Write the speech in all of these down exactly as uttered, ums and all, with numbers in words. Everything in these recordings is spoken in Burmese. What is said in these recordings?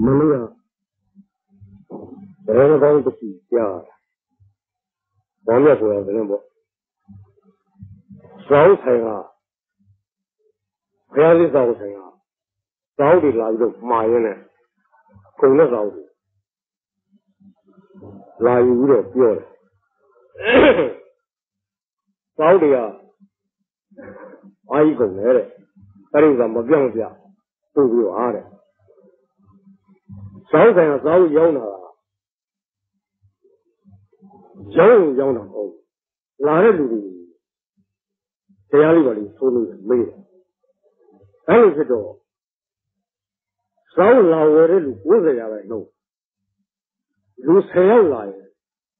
Manila, Rana Kong to see Yar, Banya for the number. South Hanger, Fairly South Hanger, Saudi like the Mayenne, Kona Saudi, like Europe, Europe. Saudi are I go there, that is a Magangia, who you are. 早上早有呢，有有呢，哪里里？这样里边里收入没的，还有这种，少老外的路不是原来弄，路才要来，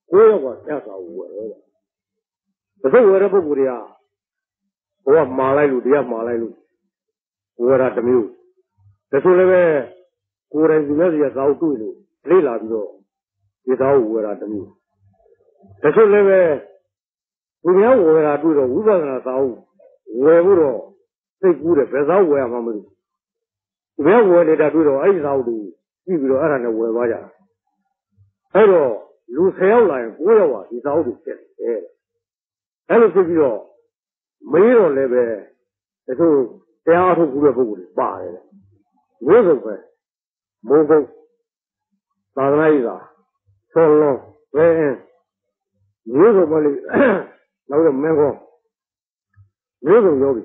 我要我介绍我的，可是我的不对呀，我马来路的呀马来路，我那都没有，这说了呗。 Kurangnya dia tahu tu itu, ni langsung dia tahu orang demi. Esok lebe, punya orang tu orang bukan orang tahu, orang bukan segera besar orang macam tu. Punya orang dia tu orang ayat tahu tu, ibu orang ni orang baca. Hello, lu saya orang punya orang dia tahu tu. Hello segera, macam lebe, esok saya tu punya punya baik, macam tu. 蒙古、达那伊拉、川龙、淮安，民族管理，那个美国，民族教育，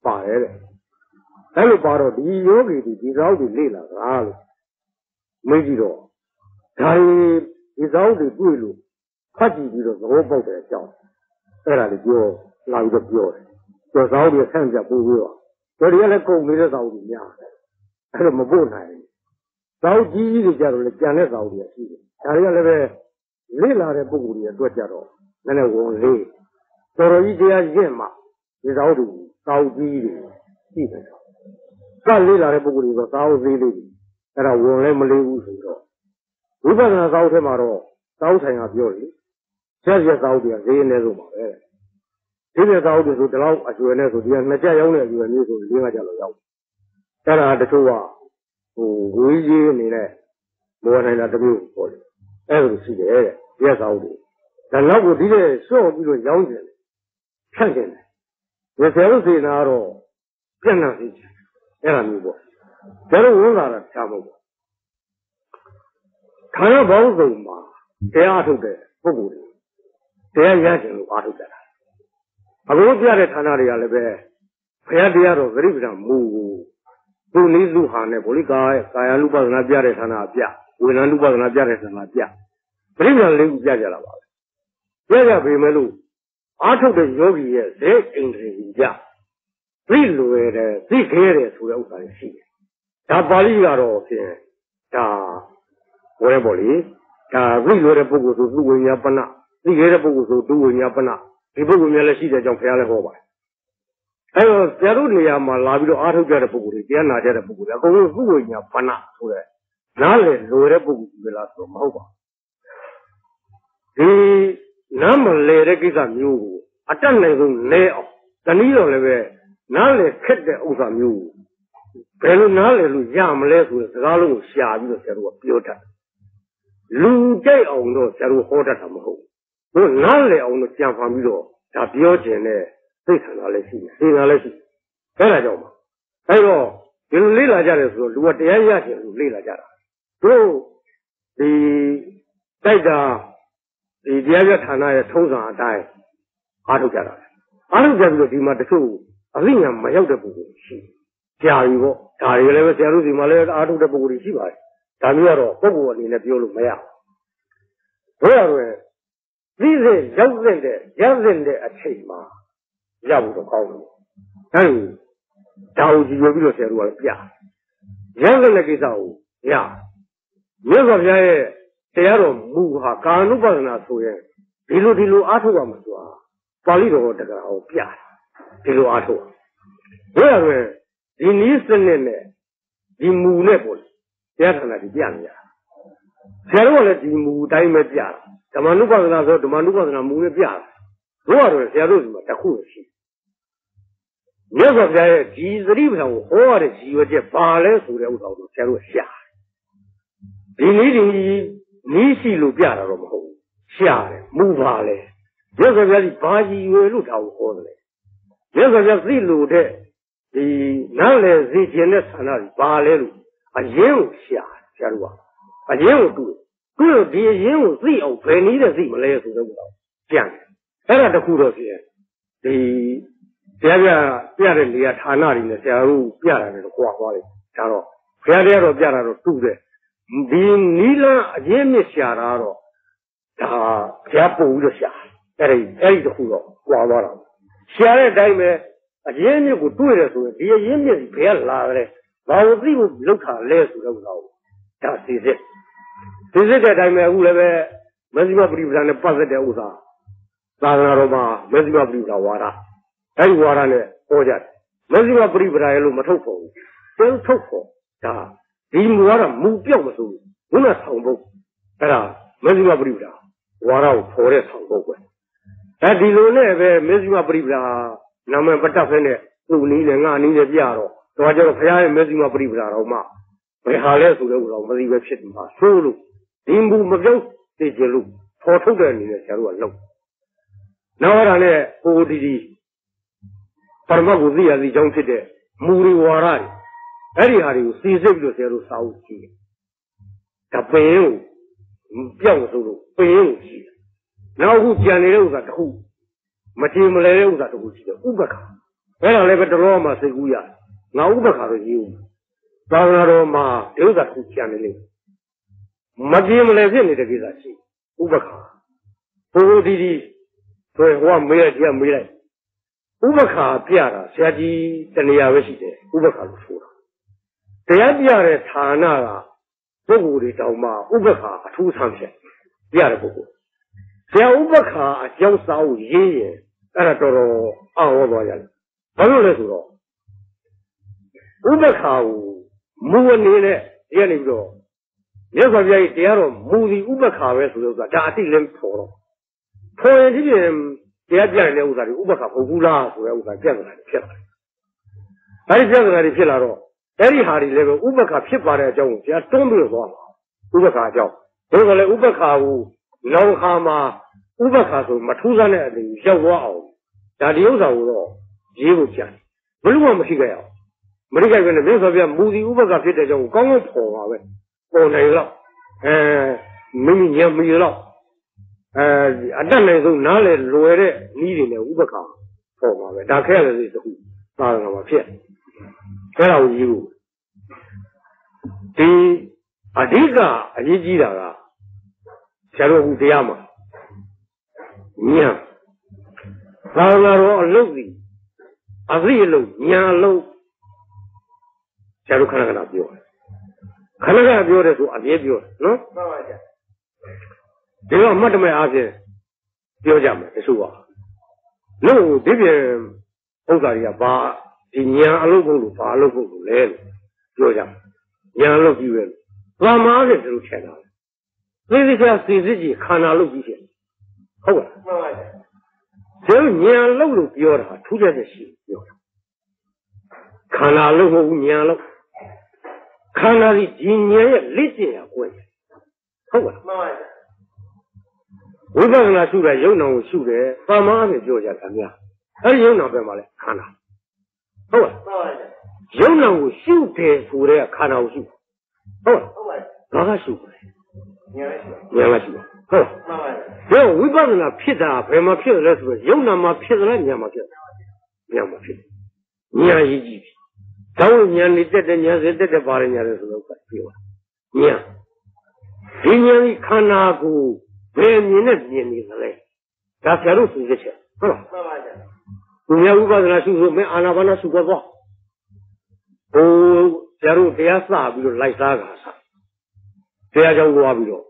八来的，还有八到第一教育的，第二的来了啥了？没记着，他的第二的对路，他记着是我包在教，在那里教，那里就教的，教少的参加不会吧？教原来高没得少的呀，还是没不难。 早起一个家伙嘞，讲嘞早点起，家里那边累了嘞不顾虑多家伙，那嘞我累，到了一家一天嘛，一早点早起一点，起得早，再累了嘞不顾虑个早起累，那嘞我嘞没累无睡着，一般上早晨嘛着，早晨也比较累，这些早点谁来做嘛嘞？这些早点做得老，啊，就来做点，那家有嘞就来做，另外家老有，当然得做啊。 Guru Ji ni le, buat ni ada beli boleh. Aku sih dia, dia saudi. Dan aku dia semua beli jauh je, canggih le. Yang saya tu sih naro, jangan sih, jangan ni boleh. Jangan orang ada siapa boleh. Karena baru tu mah, dia ada tu, bukan dia yang jenuh ada tu. Kalau dia ada tanah dia lebih, saya dia tu beri beri mu. तो नीलू खाने बोली कहाँ है कहाँ लूपा ना बिया रहता ना बिया वो ना लूपा ना बिया रहता ना बिया बड़ी ना ले बिया जला वाले बिया जा भी मेलू आठों दिन योगी है देख इंद्रिय बिया बिल लोए रे दिखे रे सुले उतारे सी ताबाली का रोटी है ता वो ने बोली ता बिल लोए बुगु तो बुगु निया पना दिखे रे बुगु तो बुगु निया पना इबुगु मेले सी जांग प्याले हो बाय 哎呦，别都那样嘛，拉比都阿头家的不够的，别哪家的不够的，我们不够人家不拿出来，哪来路的不够的拉说毛吧？你那么来的给咱牛，啊，真来种来哦，咱你到那边哪来吃的乌啥牛？白路哪来路伢们来说，自家路下雨的时候不要着，路再红的时候好着他们好，我哪来红的讲方面着，他不要钱嘞。 谁看哪来去？谁哪来去？谁来教嘛？还有，就是累了家的时候，如果这样下去，就累了家了。都，你再讲，你这个看那些头上戴，阿头家的，阿头家这个地方的时候，阿人家没有这不过的去。下雨个，下雨来个，下雨地方来阿头这不过的去吧？咱们要着，不过你那表露没有？不要说，你是有人的，有人的阿去嘛？ 要不就搞了，但是早期有比较些路了，呀，现在那个早呀，你说些这样的木哈，干路把那出现，比如比如阿土我们说，巴黎的这个好呀，比如阿土，我要说，你你生的呢，你木呢不，这样那就变呀，现在我呢，你木太没变，他们路把那说，他们路把那木没变，我要说，现在什么在胡说。 你说这几十里上，我的几个这八来数的，我操，全都下。ဒီနေ့ဒီနေ့ရှိလို့ပြတာတော့မဟုတ်ဘူးရှာတယ်မူပါလေမြတ်စွာဘုရားကြီးဘာကြီးဝေလို့တောင်းခေါ်တယ်မြတ်စွာဘုရားသိလို့တဲ့ဒီနောက်လေစီခြင်းနဲ့ဆန္ဒကြီးဘာလဲလို့အရင်ကိုရှာရှာလို့ကအရင်ကိုတွေ့သူ့ဒီအရင်ကိုသိအောင်ဘယ်နည်းနဲ့သိမလဲဆိုတော့ပြန်တယ်အဲ့ဒါတခုတော့ဖြစ်တယ်ဒီဆရာပြပြတဲ့နေရာဌာနတွေနဲ့ဆရာတို့ပြတာလည်းကွာသွားတယ်ဒါတော့ဆရာတရားတော့ပြတာတော့တူတယ်ဒီနီလာအရင်မြစ်ရှာတာတော့ဒါဆရာပို့ဦးလို့ရှာအဲ့ဒီအဲ့ဒီတခုတော့ကွာသွားတာရှာတဲ့အတိုင်းပဲအရင်မြစ်ကိုတွေ့တယ်ဆိုရင်ဒီအရင်မြစ်ဘယ်ကလာတယ်ဘာလို့သိဖို့လောက်တာလဲဆိုတော့ဒါစီစစ်ဒီစစ်တဲ့အတိုင်းပဲအခုလည်းပဲမဇ္ဈိမပရိပဒနဲ့ပတ်သက်တဲ့ဥစ္စာသာသနာတော်မှာမဇ္ဈိမပရိပဒဝါဒအဲ့ဒီဝါဒနဲ့ဟောကြတယ်မဇ္ဈိမပရိပဒရဲ့လို့မထုတ်ဖို့ဘူးသူထုတ်ဖို့ဒါဒီမူကတော့မူပြောက်မဆိုဘူးဘုနာဆောင်ဖို့အဲ့ဒါမဇ္ဈိမပရိပဒဝါဒကိုဖော်တဲ့ဆောင်ဖို့ပဲအဲ့ဒီလိုနဲ့ပဲမဇ္ဈိမပရိပဒနာမည်ပတ်သက်ဖဲနဲ့သူ့နည်းနဲ့ငါနည်းနဲ့ပြတော့တော့ကျတော့ဘုရားရဲ့မဇ္ဈိမပရိပဒတော်မှာဘယ်ဟာလဲဆိုတော့မသိပဲဖြစ်မှာဆိုလို့ဒီမူမပြောက်သိကြလို့ဖော်ထုတ်တဲ့အနေနဲ့ဆရာတို့ကလုပ်နောက်အဲ့ဒါနဲ့ဟိုဒီဒီပရမဂုသိရစီကြောင့်ဖြစ်တဲ့မူရိဝါရတွေအဲ့ဒီဟာတွေကိုစီစစ်ပြီးတော့ဆရာတို့စာအုပ်ကြည့်တယ်။ဒါပင်ကိုပြောက်ဆိုလို့ပင်ကိုကြည့်တယ်။နောက်အခုကြံနေတဲ့ဥစ္စာတစ်ခုမတည်မလဲတဲ့ဥစ္စာတစ်ခုရှိတယ်ဥပ္ပခါ။အဲ့ဒါလည်းပဲတရောမှာစိတ်ကူးရတယ်။ငါဥပ္ပခါတော့ရေးဦး။သာသနာတော်မှာဒီဥစ္စာတစ်ခုကြံနေလေ။မတည်မလဲဖြစ်နေတဲ့ကိစ္စရှိဥပ္ပခါ။ဟိုဒီဒီဆိုဟောမေးရကြမေးလိုက်ဥပ္ပခါပြတာဆရာကြီးတဏှာပဲရှိတယ်ဥပ္ပခါလို့ဆိုတာတရားပြတဲ့ဌာနကပုဂ္ဂိုလ်တွေတောင်မှဥပ္ပခါအထူးဆန်းဖြစ်ပြတဲ့ပုဂ္ဂိုလ်ဆရာဥပ္ပခါအကြောင်းစာကိုရေးရင်အဲ့ဒါတော်တော်အံ့ဩသွားရတယ်ဘာလို့လဲဆိုတော့ဥပ္ပခါကိုမူအနေနဲ့ရနေပြီးတော့မြတ်စွာဘုရားကြီးတရားတော်မူသည်ဥပ္ပခါပဲဆိုလို့ဆိုတာဒါအတိလင်းပေါ်တော့ပေါ်ရင်ဒီရင်တရားပြန်တဲ့ဥစ္စာတွေဥပ္ပခါပုဂ္ဂူလားဆိုတဲ့ဥစ္စာပြန်လာတယ်ဖြစ်လာတယ်။ဒါပြန်လာတယ်ဖြစ်လာတော့အဲ့ဒီဟာတွေလည်းပဲဥပ္ပခါဖြစ်ပါတဲ့အကြောင်းကိုတရားတွန်းပြီးတော့သွားတာဥပ္ပခါအကြောင်းဒါကလည်းဥပ္ပခါကိုနောက်ခါမှာဥပ္ပခါဆိုမထူးဆန်းတဲ့အတိုင်းရောက်သွားအောင်ဒါဒီဥစ္စာကိုတော့ရေးဖို့ကြံဘယ်လိုမှမရှိခဲ့ရအောင်မရိကပဲနဲ့မျိုးဆိုပြမူဒီဥပ္ပခါဖြစ်တဲ့အကြောင်းကိုကောင်းကောင်းပေါ်ပါပဲပေါ်နိုင်တော့အဲမင်းညံမီတော့အဲအတတ်နိုင်ဆုံးနားလေလွယ်တဲ့နည်းတွေနဲ့ဥပက္ခပေါ်ပါပဲဒါခက်ရတဲ့တခုသာသနာမှာဖြစ်အဲ့ဒါကိုယူလို့ဒီအဓိကအရေးကြီးတာကဆရာတော်ကတရားမှာညာသာသနာတော်အလုပ်ကြီးအသိအလုပ်ညာအလုပ်ဆရာတော်ခဏခဏပြောတယ်ခဏခဏပြောတယ်ဆိုအမြဲပြောတယ်နော်မှန်ပါဗျာဒီတော့မှတ်တမဲ့အားဖြင့်ပြောကြမယ်တချို့ပါလို့ဒီပြင်ဥစ္စာတွေကဘာဒီညံအလုပ်ကုန်လို့ဘာအလုပ်ကုန်လို့လဲလို့ပြောကြညံလုပ်ပြီးပဲသာမားတဲ့သူတို့ထင်တာသိသိကျစီစစ်ကြီးခန္ဓာလုပ်ပြီးဖြစ်ဟုတ်လားမှန်ပါဗျာဒီညံလုပ်လို့ပြောတာထူးခြားချက်ရှိပြောတာခန္ဓာလုပ်မဟုတ်ဘူးညံလုပ်ခန္ဓာဒီညံရဲ့လက်ကျင်ရကွဲဟုတ်လားမှန်ပါဗျာဝိပဿနာရှုတာယုံနာကိုရှုတယ်ပါမအားနဲ့ပြောကြတာများအဲဒီယုံနာပြန်ပါလေခန္ဓာဟုတ်လားဟုတ်ပါဘူးယုံနာကိုရှုတယ်ဆိုတဲ့ခန္ဓာကိုရှုဟုတ်လားဟုတ်ပါဘူးဘာကရှုလဲဉာဏ်ရှုဉာဏ်ရှုဟုတ်ပါဘူးဒီဝိပဿနာဖြစ်တာဘယ်မှာဖြစ်လဲဆိုတော့ယုံနာမှာဖြစ်တယ်လားဉာဏ်မှာဖြစ်တယ်ဉာဏ်မှာဖြစ်တယ်ဉာဏ်ရည်ကြီးတောင်းဉာဏ်နေတက်တဲ့ဉာဏ်စေတက်တဲ့ပါရဉာဏ်လဲဆိုတော့ပြောတာဉာဏ်ဒီဉာဏ်ကြီးခန္ဓာကိုဘယ်မြင်နဲ့မြင်နေသလဲဒါဆရာတို့သိချက်ဟုတ်လားမှန်ပါဗျာသူများဥပဒနာရှုဆိုမင်းအာနာပါနာရှုသွားပေါ့ဟိုဆရာတို့တရားစပြီးတော့လိုက်စားတာတရားကြောင့်သွားပြီးတော့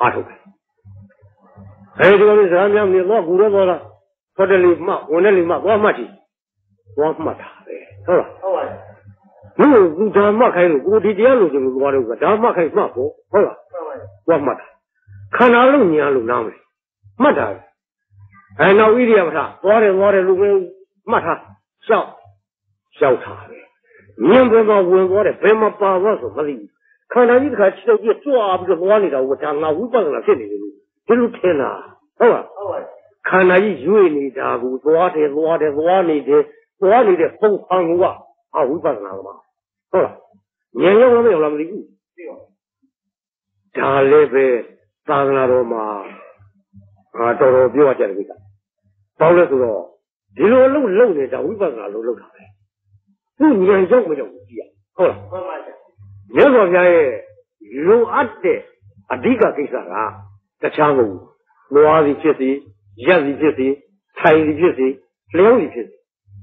အားထုတ်တယ်အဲဒီလိုဇာမြမြင်တော့ကူရသွားတာဖတ်တယ်လေမှဝင်တယ်လေမှသွားမှတ်ကြည့်သွားမှတ်တာပဲဟုတ်လားဟုတ်ပါဗျာဘူးသူဓမ္မခိုင်းလို့ကိုဒီတရားလို့ဆိုလို့သွားတော့ဓမ္မခိုင်းမှတ်ဖို့ဟုတ်လားမှန်ပါဗျာသွားမှတ်တာခန္ဓာလုံးညာလို့နားမလဲမှတ်တာပဲအဲနောက်ဣရိယာပထသွားတယ်သွားတယ်လူပဲမှတ်ထားရှောက်ရှောက်ထားပဲမြင်ပေါ်မှာဝင်သွားတယ်ဘယ်မှာပါသွားဆိုမသိဘူး看上去看起来也抓不住我那个，我讲那五百了，这里这路偏了，好吧？看那一月你家我抓的抓的抓你的抓你的疯狂我啊五百了嘛，好吧？年有了没有那么的？没有。家里边三个多嘛，啊，找到比我家里边，到了之后，比如漏漏的在五百了漏漏啥的，不年有没有？好了。年少些耶，有阿的阿弟个给啥啊？在抢我，我的确实，爷的确实，太的确实，两的确实，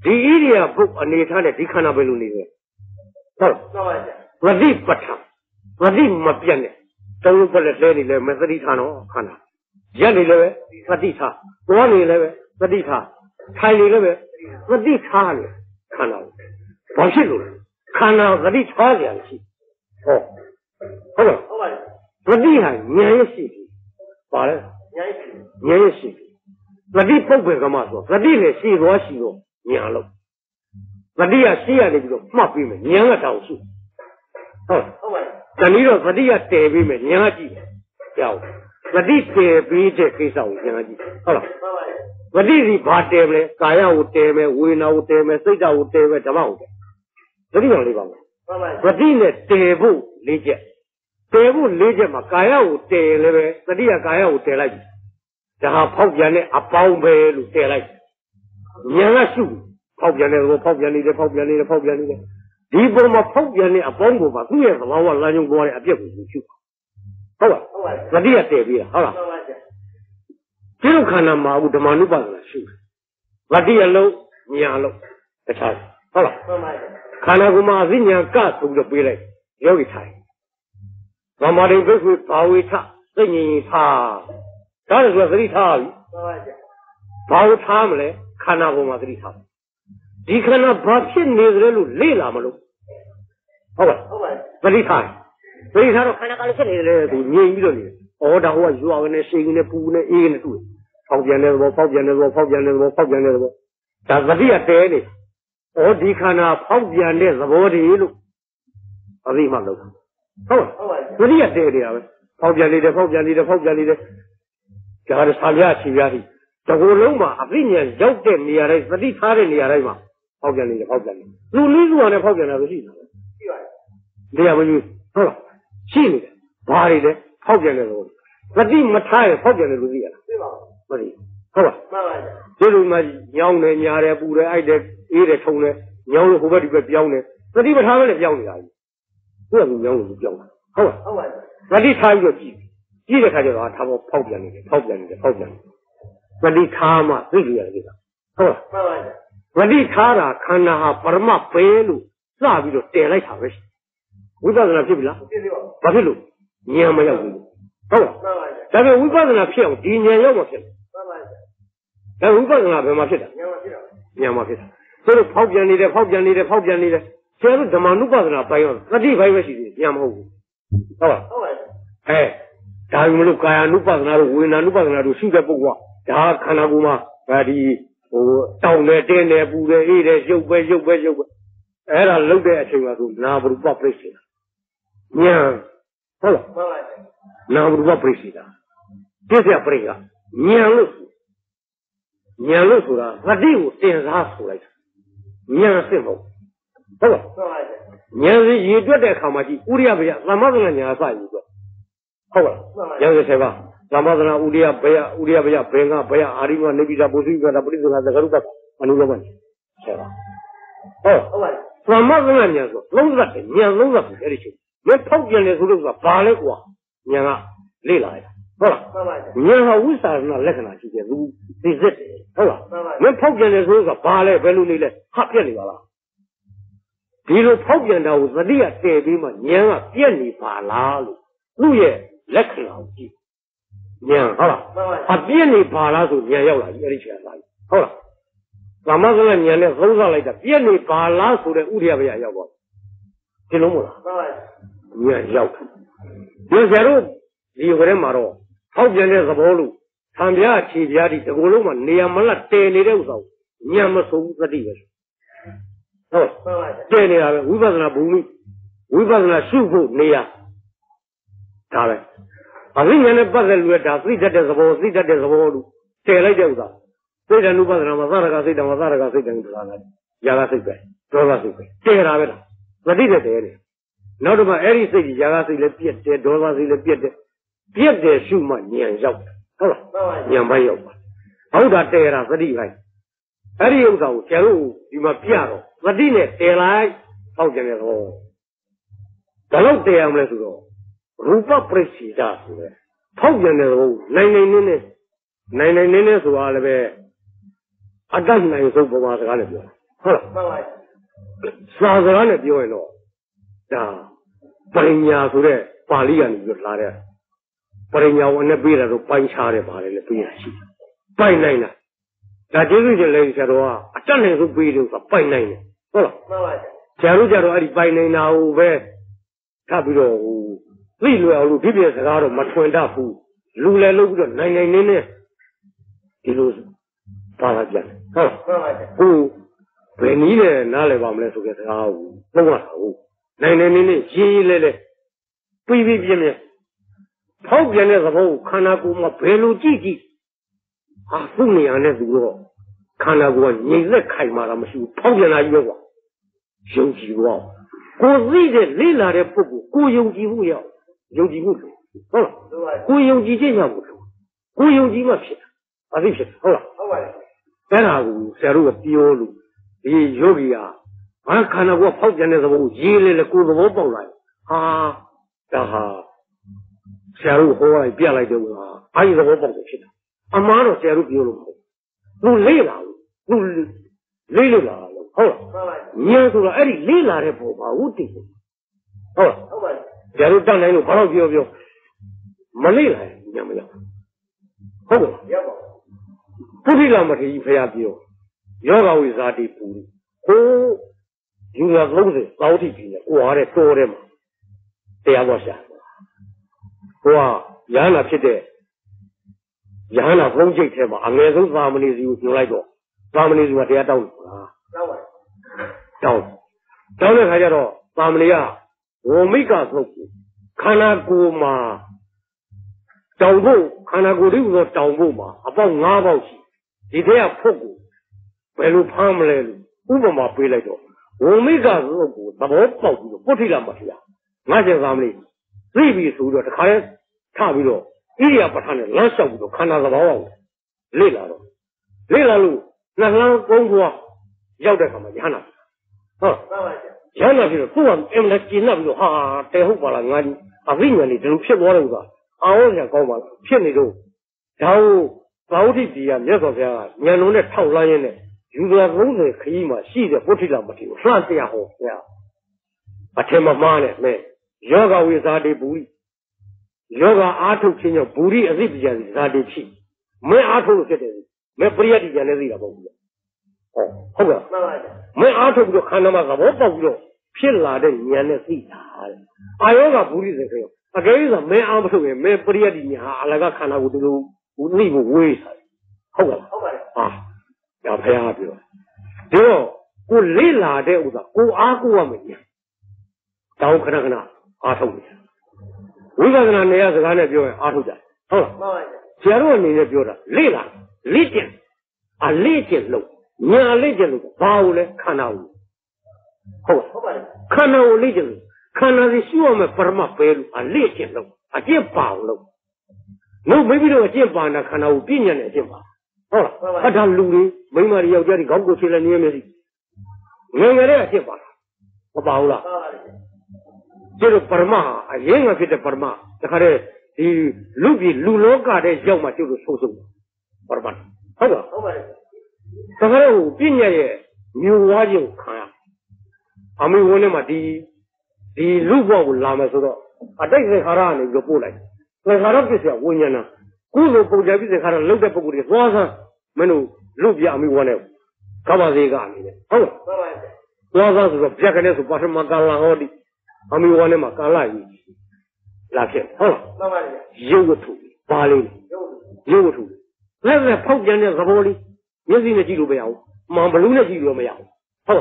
第一的不啊，你看的，你看那边路那个，好了。我的不抢，我的没变的，走路过来这里来，没事你看哦，看他，爷你来呗，我的他，我你来呗，我的他，太你来呗，我的他呢，看到，放心路了。看到我的差点去，哦，好了，我厉害，年有细皮，咋了？年有细皮，我的不会干嘛说，我的呢细弱细弱，年了，我的呀细呀那个嘛皮没，年个少数，哦，但你说我的呀大皮没，年个几，要，我的大皮这可少，年个几，好了，我的是把大没，干呀有大没，为哪有大没，谁家有大没，怎么有的？这里有地方，我今天内部理解，内部理解嘛，该要得了呗，这里也该要得了，然后跑偏的啊，跑偏路得了，原来是跑偏的，我跑偏的，跑偏的，跑偏的，你不嘛跑偏的啊，跑不嘛，主要是我我那种我也别回去，好吧，这里也得了，好了，这种看那嘛，我他妈你办了是，我这也老，你也老，不差，好了。看那个嘛，人家干出的回来，要给他。妈妈的不会保卫他，人家他，当然说是的他。保卫他们嘞，看那个嘛是的他。你看那把片那个路累了嘛路，好吧？是的他，是的他，看那个片那个路年一了的，我当我有啊个那谁个那不那一个那住，跑偏那个跑偏那个跑偏那个跑偏那个，但是人家对的。我你看那跑偏的是我的一路，啊，你忙了，好吧？这里也对的啊，跑偏的，跑偏的，跑偏的，这还是差点去远的。这个路嘛，啊，人家有的你也来，那你差的你也来嘛，跑偏的，跑偏的，路你路啊，那跑偏的都是哪个？你也不有，好了，是的，哪里的跑偏的路？那你没差的跑偏的路是哪个？对吧？不是，好吧？这路嘛，羊的、羊的、猪的、矮的。也得冲呢，鸟的后边里边标呢，那你把他们来标你啊？不要鸟的标了，好吧？那你他一个鸡，鸡的他就啊，他跑跑偏的，跑偏的，跑偏的。那你他嘛最厉害的，好吧？那你他呢？看那哈，把嘛白路，那比如带来啥东西？尾巴子那撇不啦？不撇路，你也没要过，好吧？咱们尾巴子那撇，第一年要么撇，咱尾巴子那别嘛撇的，你也没撇的。这都跑偏离的，跑偏离的，跑偏离的，这都他妈弄搞成那白样子，那地方也是的，也没好过，好吧？哎，咱们都干呀，弄搞成那都为难，弄搞成那都实在不过，咱看那个嘛，哎的，我到那点那不的，一的九百九百九百，哎那老的去嘛都拿不住把不起来，娘，好了，拿不住把不起来，这才不对呀，娘老鼠，娘老鼠了，那队伍真是他出来的。年岁好，好吧？年岁一多在看嘛去，屋里也不要，咱妈子那年啥一个，好吧？年岁才吧，咱妈子那屋里也不要，屋里也不要，不要不要，阿里嘛那边啥不是一个，那不是一个，这个路子，俺那个问题，才吧？哦，咱妈子那年岁，老子的年老子不晓得去，连跑偏的时候都是八来过，年啊累了呀，好了，年啊为啥那来看那去的路，对这。好吧，人跑偏的时候是八来白路里来，他偏离了。比如跑偏的，我说你也这边嘛，人啊偏离八拉路，路也来看老几，人好了，他偏离八拉路，人要了也得全来，好了。咱们这个年龄走上来的，偏离八拉路的，屋里也不要要过，听懂没了？人要看，有些路离回来马路，跑偏的是跑路。他家起家的，这个路嘛，你也没了，带你的少，你也没收入的地方，好吧？带你啊，尾巴是那不米，尾巴是那舒服，你呀， Dah. Pagi mana pasal dua dah, si jadi sebab, si jadi sebab tu, terai jauh dah. Terai lupa nama sahaja, si nama sahaja, si jangan terlalu. Jaga siapa, doa siapa, terai berapa, nanti dia terai. Nada mah eri segi jaga si lepiat, doa si lepiat, lepiat dia cuma niang jauh, kalau niang banyak. Aku dah terai sedih lagi. Eri yang tahu, ceru di mana piaro, nanti dia terai, tahu jangan terlalu. Kalau terai ambil suruh. Rupa presida tu, tahu jangan tu, nai nai nai nai, nai nai nai nai soal be, ada nai soal bermasa kan dia, hah, sahaja kan dia ini, dah, perinya tu le, palian itu lari, perinya orang bira tu panca le bari le punya si, pay nai na, dah jeru jeru jeru ah, ada nai soal bira tu pay nai na, hah, jeru jeru ada pay nai na, ube, tapi tu. Li luar lu di biasa kalau macam dah pu, lu le lu tu, nai nai nai nai, itu panas je, ha, pu, beri le, nale bawang le suket aku, bukan aku, nai nai nai nai, si le le, pui pui je ni, thau je ni sebab, makanan aku mah belu cici, asal ni ane dulu, makanan aku ni le kai malam sih, thau je ni juga, jauh juga, kau ni le ni lah le buku, kau jauh juga. 有机不足，好了，过有机这项不足，过有机嘛撇，啊对撇，好了。再那个，再那个第二路，你有机啊，俺看那个跑进来什么，一来了过子我跑来，啊，然后，再那个后来别来就啊，俺一个我跑过去的，俺妈了再那个第二路跑，路累了，路累了了，好了，你要说哎累了还不跑，我对不，好了。 假如当年有跑到表表，没累了，你讲不讲？好不？不对了，没得一拍下表，要搞为啥的不？哦，有那老子老地皮呢，我的多的嘛，这样我想，哇，伢那批的，伢那风景太嘛，俺从咱们那是有牛来着，咱们那是话这样到了啊，到了，到了还叫做咱们那呀。 我没告诉你，看那个嘛，照顾，看那个六个照顾嘛，阿帮阿帮去，一天也破过，白路跑不来路，我们嘛回来着。我没告诉你，怎么保护着？不退了没退啊？俺先咱们的，这边收着，这看人差不了，一点也不差的，老小不着，看那个娃娃，累了了，累了路，那那功夫要得什么？伢那，啊。 伢那边做完，俺们那进那边哈，太好办了，俺啊委员的这种骗我了个，俺往下搞嘛，骗那种，然后老弟弟啊，你说啥啊？伢弄那炒烂人呢，有那农村可以嘛，细的不提了不提，算这样好呀。啊，他妈妈呢没，伢个为啥的不理？伢个阿头去伢不理，谁不讲的？啥的去？没阿头晓得，没不理的讲的谁来帮我？ 哦，好个，没阿头不就看那嘛个，我不就偏拉着年的最大的，阿幺个不理这个，阿这意思没阿不收的，没不理的你哈，那个看那我都都内部为啥？好个，好个啊，要培养对吧？对哦，我累拉着我的，我阿哥我没呢，但我看那个那阿头没，我讲那那也是俺那表阿头的，好了，假如你那表的累了，累点，啊累点喽。 伢来就弄，把我来看那我，好吧，看那我来就弄，看那是希望嘛，不是嘛，白路啊，来就弄，啊，见把我弄，弄没必要见把那看那我别人来见把，好了，啊，他路呢，没嘛的要家里搞过去了，你也没事，俺俺来见把，我把我了，这个不是嘛，啊，人家给的不是嘛，这看嘞，你路比路老高的要嘛就是收手，不是嘛，好吧。 这个我别人也没有挖井看呀，俺们我那嘛的，的路过我拉么子的，啊，这些啥人呢就过来，那啥人就是我伢呢，古时候国家比这啥人老在不过的，早上没有路边俺们我那，干嘛这个俺们呢？好了，早上是说别个那是把什么干拉好的，俺们我那嘛干拉一，拉片好了，有个土，八零，有个土，那是跑江的啥包的？ Yang ini jilu bayau, mambalunya jilu bayau. Hah,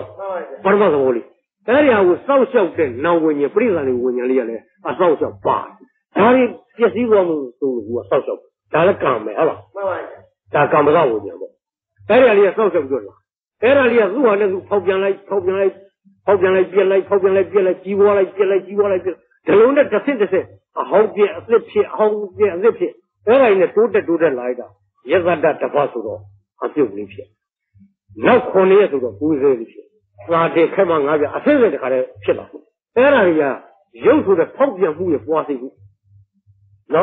permasa boleh. Kalau yang usah usah uken, naungannya, perihal naungannya lihat le, asal usah bah. Dari dia sih gua mengusung gua sosok. Dari kamera apa? Dari kamera gua dia. Dari alia sosok juga. Dari alia gua ni tu kau jangan lagi, kau jangan lagi, kau jangan lagi, jangan lagi, kau jangan lagi, jangan lagi, jiwa lagi, jiwa lagi, jiwa lagi. Kalau anda dasi dasi, kau dia slip sih, kau dia slip sih. Dari ini tu dia tu dia lagi dah. Ia dah terpaksa sudah. Asyik slip sih. Nak kau ni sudah, kau slip sih. Saya dek memang ada asyik dek ada sih lah. Dari alia jauh sudah kau dia punya puasa itu. ना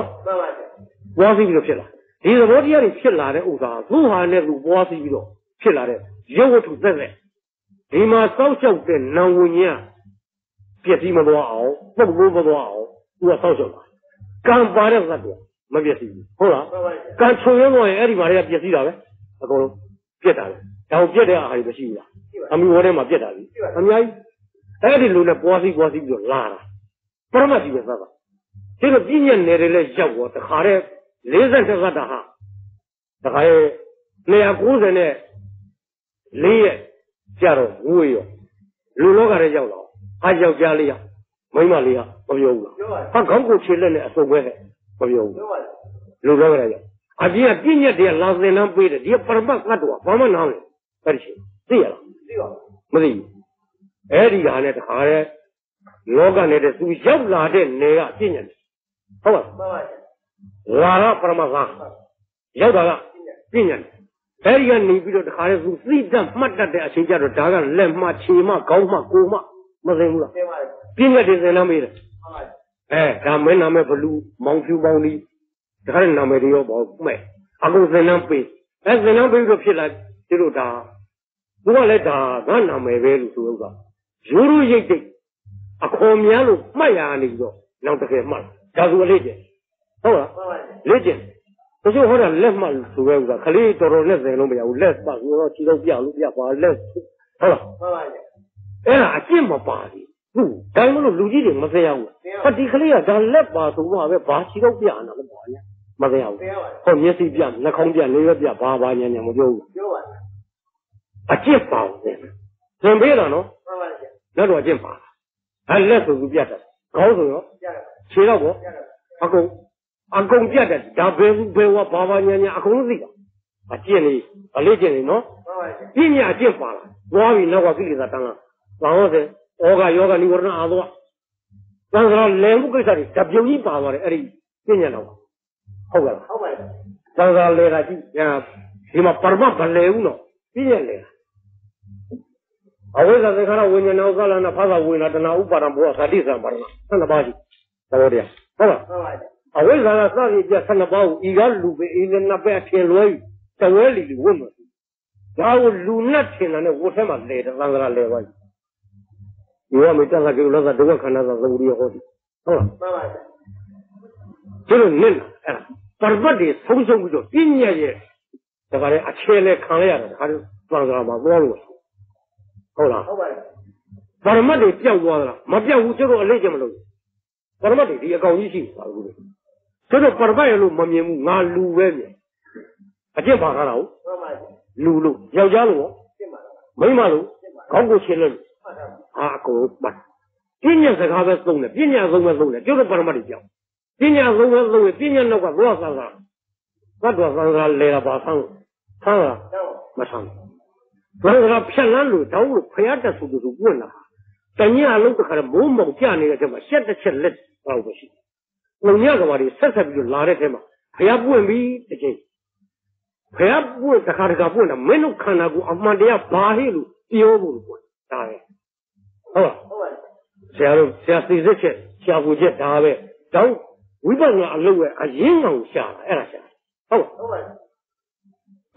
वासी भी तो चला ये रोड यार चला रहे उधर दूसरा ने वासी भी तो चला रहे ये वो टूटे हैं हिमाचल चलते नवनिया पियसी में दो आओ तब वो में दो आओ वो साउचल काम बारे में तो मैं पियसी हो रहा काम छोड़ने को यार ये बारे में पियसी डाले तो पिय डाले तो पिय दे आहारी बची हुआ हम वो ने मार पिय डाली हम यार ऐसे लोग ने वासी वासी भी तो लारा परमाजी के साथ तेरे बीने नेरेले जाओ तो खारे लेजन से ज़्यादा हाँ तो खाये नया कुछ ने ले जारो वो यो लोग आरे जाओ ना आज जाओ क्या लिया महिमा लिया अब यो ना हाँ कम कुछ चले ने सोमे है अब यो लोग आरे जाओ आज ये बीने दिया लास्ट ने नाम पे दिया परमाक का दुआ परमाक नाम है परिचय दिया ना मरी ऐडी गाने तो खारे लोग आने दे तू जब लाडे नया बीने Apa? Lara permasalahan. Jauh dah. Pinjam. Hari ini video dekare susi jam mata deh asyik jadu dagang lemah cima kau mah kau mah macam mana? Pinjam di sana mila. Eh, nama nama perlu mangsu mangli. Dekare nama dia bawa mai. Aku senang pun. Eh senang pun juga sila. Jadu dah. Dua le dah. Gan nama belu tu juga. Juru je dek. Aku mialu maya ni juga. Nampak ke mal. जादू लेजे, तो लेजे, तो जो हो रहा है लेस माल सुबह उगा, खली तोरों लेस देनों में आउ लेस बाग वो चीजों की आलू की आप लेस, तो ऐसा अच्छी मापारी, तू टाइम लो लूजी ले मजे आऊँ, पर दिखली है जान लेस बाग तो वो आवे बाग चीजों की आना तो बाया, मजे आऊँ, तो ये सी बिया, न कौन बिया, नहीं बिया, बाग बाग ये नहीं मुझे 谁老婆？阿公，阿公家的，家陪陪我爸爸娘娘，阿公是个，阿姐呢？阿丽姐呢？喏，今年阿姐发了，我为那个给他当啊，然后是，我个有个你我那阿多，但是他两不给他的，他表姨爸爸的，哎，今年那个，好个了，好个了，但是他来了就，呀，起码爸妈不来乌了，今年来了，阿为啥子看到我娘那个了？那怕他为那的那乌巴那不好，他地上巴那，那那巴西。 Tahu dia, apa? Awal zaman saya dia sana bau, igal lupa, ini nape akhir luai, tahu ni lupa. Jauh lunat sih, nane wujud macam leh, langgaran lewat. Iwa macam lagi ulas ada dua kanan ada uri aku tu, apa? Jadi ni, perbanding sungguh sungguh, ini aje, sekarang akhir leh kahaya, harus langgaran macam luar, apa? Perbanding tiap orang, macam wujud orang leh zaman tu. परमाणु ये गांव ही सीमा होगी। तो तो परमाणु लोग मम्मी मुंह गालू वेंगे। अच्छे भागा लाओ। लूलू जाओ जालू। मैं मालू। गांव को चेलू। हाँ को बस। तीन यार से खावे सोने, तीन यार सोने सोने। जो तो परमाणु जाओ। तीन यार सोने सोने, तीन यार लोग लोग सांगा। ना लोग सांगा लेला बासांग। सांगा। मचांग। लोग प्याला लोग जाओ प्यादा सुधु सुगु ना। तनिया लोग खरे मोम मोकिया नहीं करते माँ शेर चले आओ बसी लोग निया कबाड़ी सर सब जो लारे थे माँ भयाबुए भी तेज़ भयाबुए तकार काबुए ना मेनु खाना को अम्मादिया बाहेरू योगू बोल तावे हाँ शेर शेर सीज़े चे शेर बुझे तावे जाओ विपन्न लोग अजींगा उशार ऐसा शेर हाँ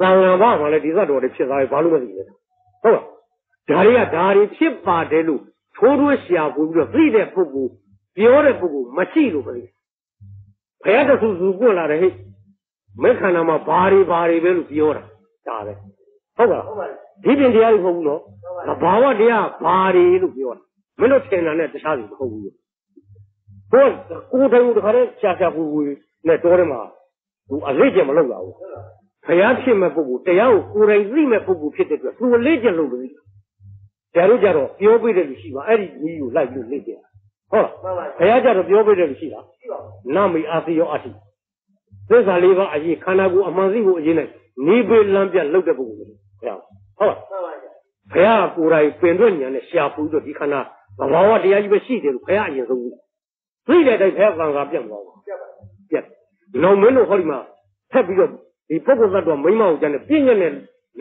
लांगा बाप माले दीजा डोरे पिसे तावे बालू में दीजा हाँ धारिया धारी पिसे बादेलू छोड़ो शियाबू जो फ्रीडे बुगु प्योरे बुगु मचीलू करें भैया तो सुजुगो ना रहे मैं खाना में बारी बारी बेलू प्योरा चाहे होगा धीरे धीरे होगा ना बावा दिया बारी बेलू प्योरा मैंने चेना ने दिशाली होगी तो कूटे उड़ करे चाचा बुगु ने तोड़े मार तू अलेज़े मलोगा वो भैया से मैं बुगु ते यार कूटे इसी मैं बुगु फिर तो तू अलेज़े लोगे Jaru jaru, tiup itu di sini, ada niu lagi ni dia. ဟုတ်လားဘုရားကြတော့ပြောပေးတယ်လို့ရှိတာနမိအာသိယောအတ္တိသစ္စာလေးပါးအရေးခန္ဓာကိုယ်အမှန်သိဖို့အရေးနဲ့နေပေလမ်းပြလောက်တဲ့ပုဂ္ဂိုလ်တွေဘုရားဟုတ်လားဘုရားကိုယ်တိုင်ပင်တွေ့ဉာဏ်နဲ့ရှာပူပြီးတော့ဒီခန္ဓာဘဝဝတရားကြီးပဲရှိတယ်လို့ဘုရားအရင်ဆုံးသိတဲ့တိုင်းဘုရားကံကပြတ်သွားပါပြတ်ပါပြတ်နောက်မင်းတို့ဟောဒီမှာထပ်ပြီးတော့ဒီပုဂ္ဂိုလ်သတ္တဝါမိမောင်ကျန်တဲ့ပြည့်ညက်နဲ့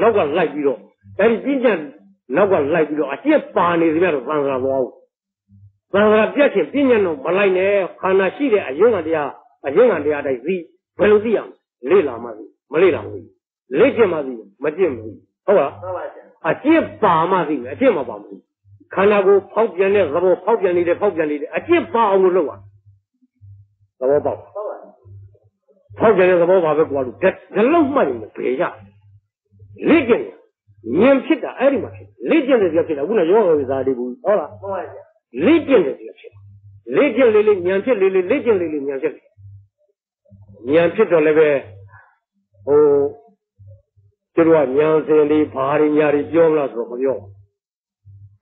နောက်ကလိုက်ပြီးတော့အဲဒီပြည့်ညက်နောက်ကလိုက်ပြီးတော့အကျက်ပါနေစီပြတော့သံဃာသွားဘူးသံဃာပြတ်ချင်းပြည့်ညက်တော့မလိုက်နဲ့ခန္ဓာရှိတဲ့အရင်းကတရားအရင်းကတရားတိုင်းသိဘယ်လိုသိရမလဲလေ့လာမှသိမလေ့လာဘူးလေ့ကျင့်မှသိမကျင့်ဘူးဟုတ်လားဟုတ်ပါဗျာအကျက်ပါမှသိအကျက်မှပါမလို့ခန္ဓာကိုယ်ဖောက်ပြန်တဲ့သဘောဖောက်ပြန်နေတယ်ဖောက်ပြန်နေတယ်အကျက်ပါအောင်လို့လုပ်ပါသဘောပေါက်ဟုတ်ပါဖောက်ပြန်တဲ့သဘောပါပဲကွာလို့ဒီလောက်မှနေဘယ်ရလေ့ကျင့်ဉာဏ်ဖြစ်တာအဲ့ဒီမှာဖြစ်လေ့ကျင့်တယ်ပြောဖြစ်တာခုနရောဟောဝိဇာတိဘူးဟုတ်လားဟုတ်ပါဗျာလေ့ကျင့်တယ်ပြောဖြစ်လေ့ကျင့်လေးလေးဉာဏ်ဖြစ်လေးလေးလေ့ကျင့်လေးလေးဉာဏ်ဖြစ်ဉာဏ်ဖြစ်တော့လည်းပဲဟိုသူတို့ကဉာဏ်စင်လေးဘာတွေညာတွေပြောမလားဆိုတော့မပြော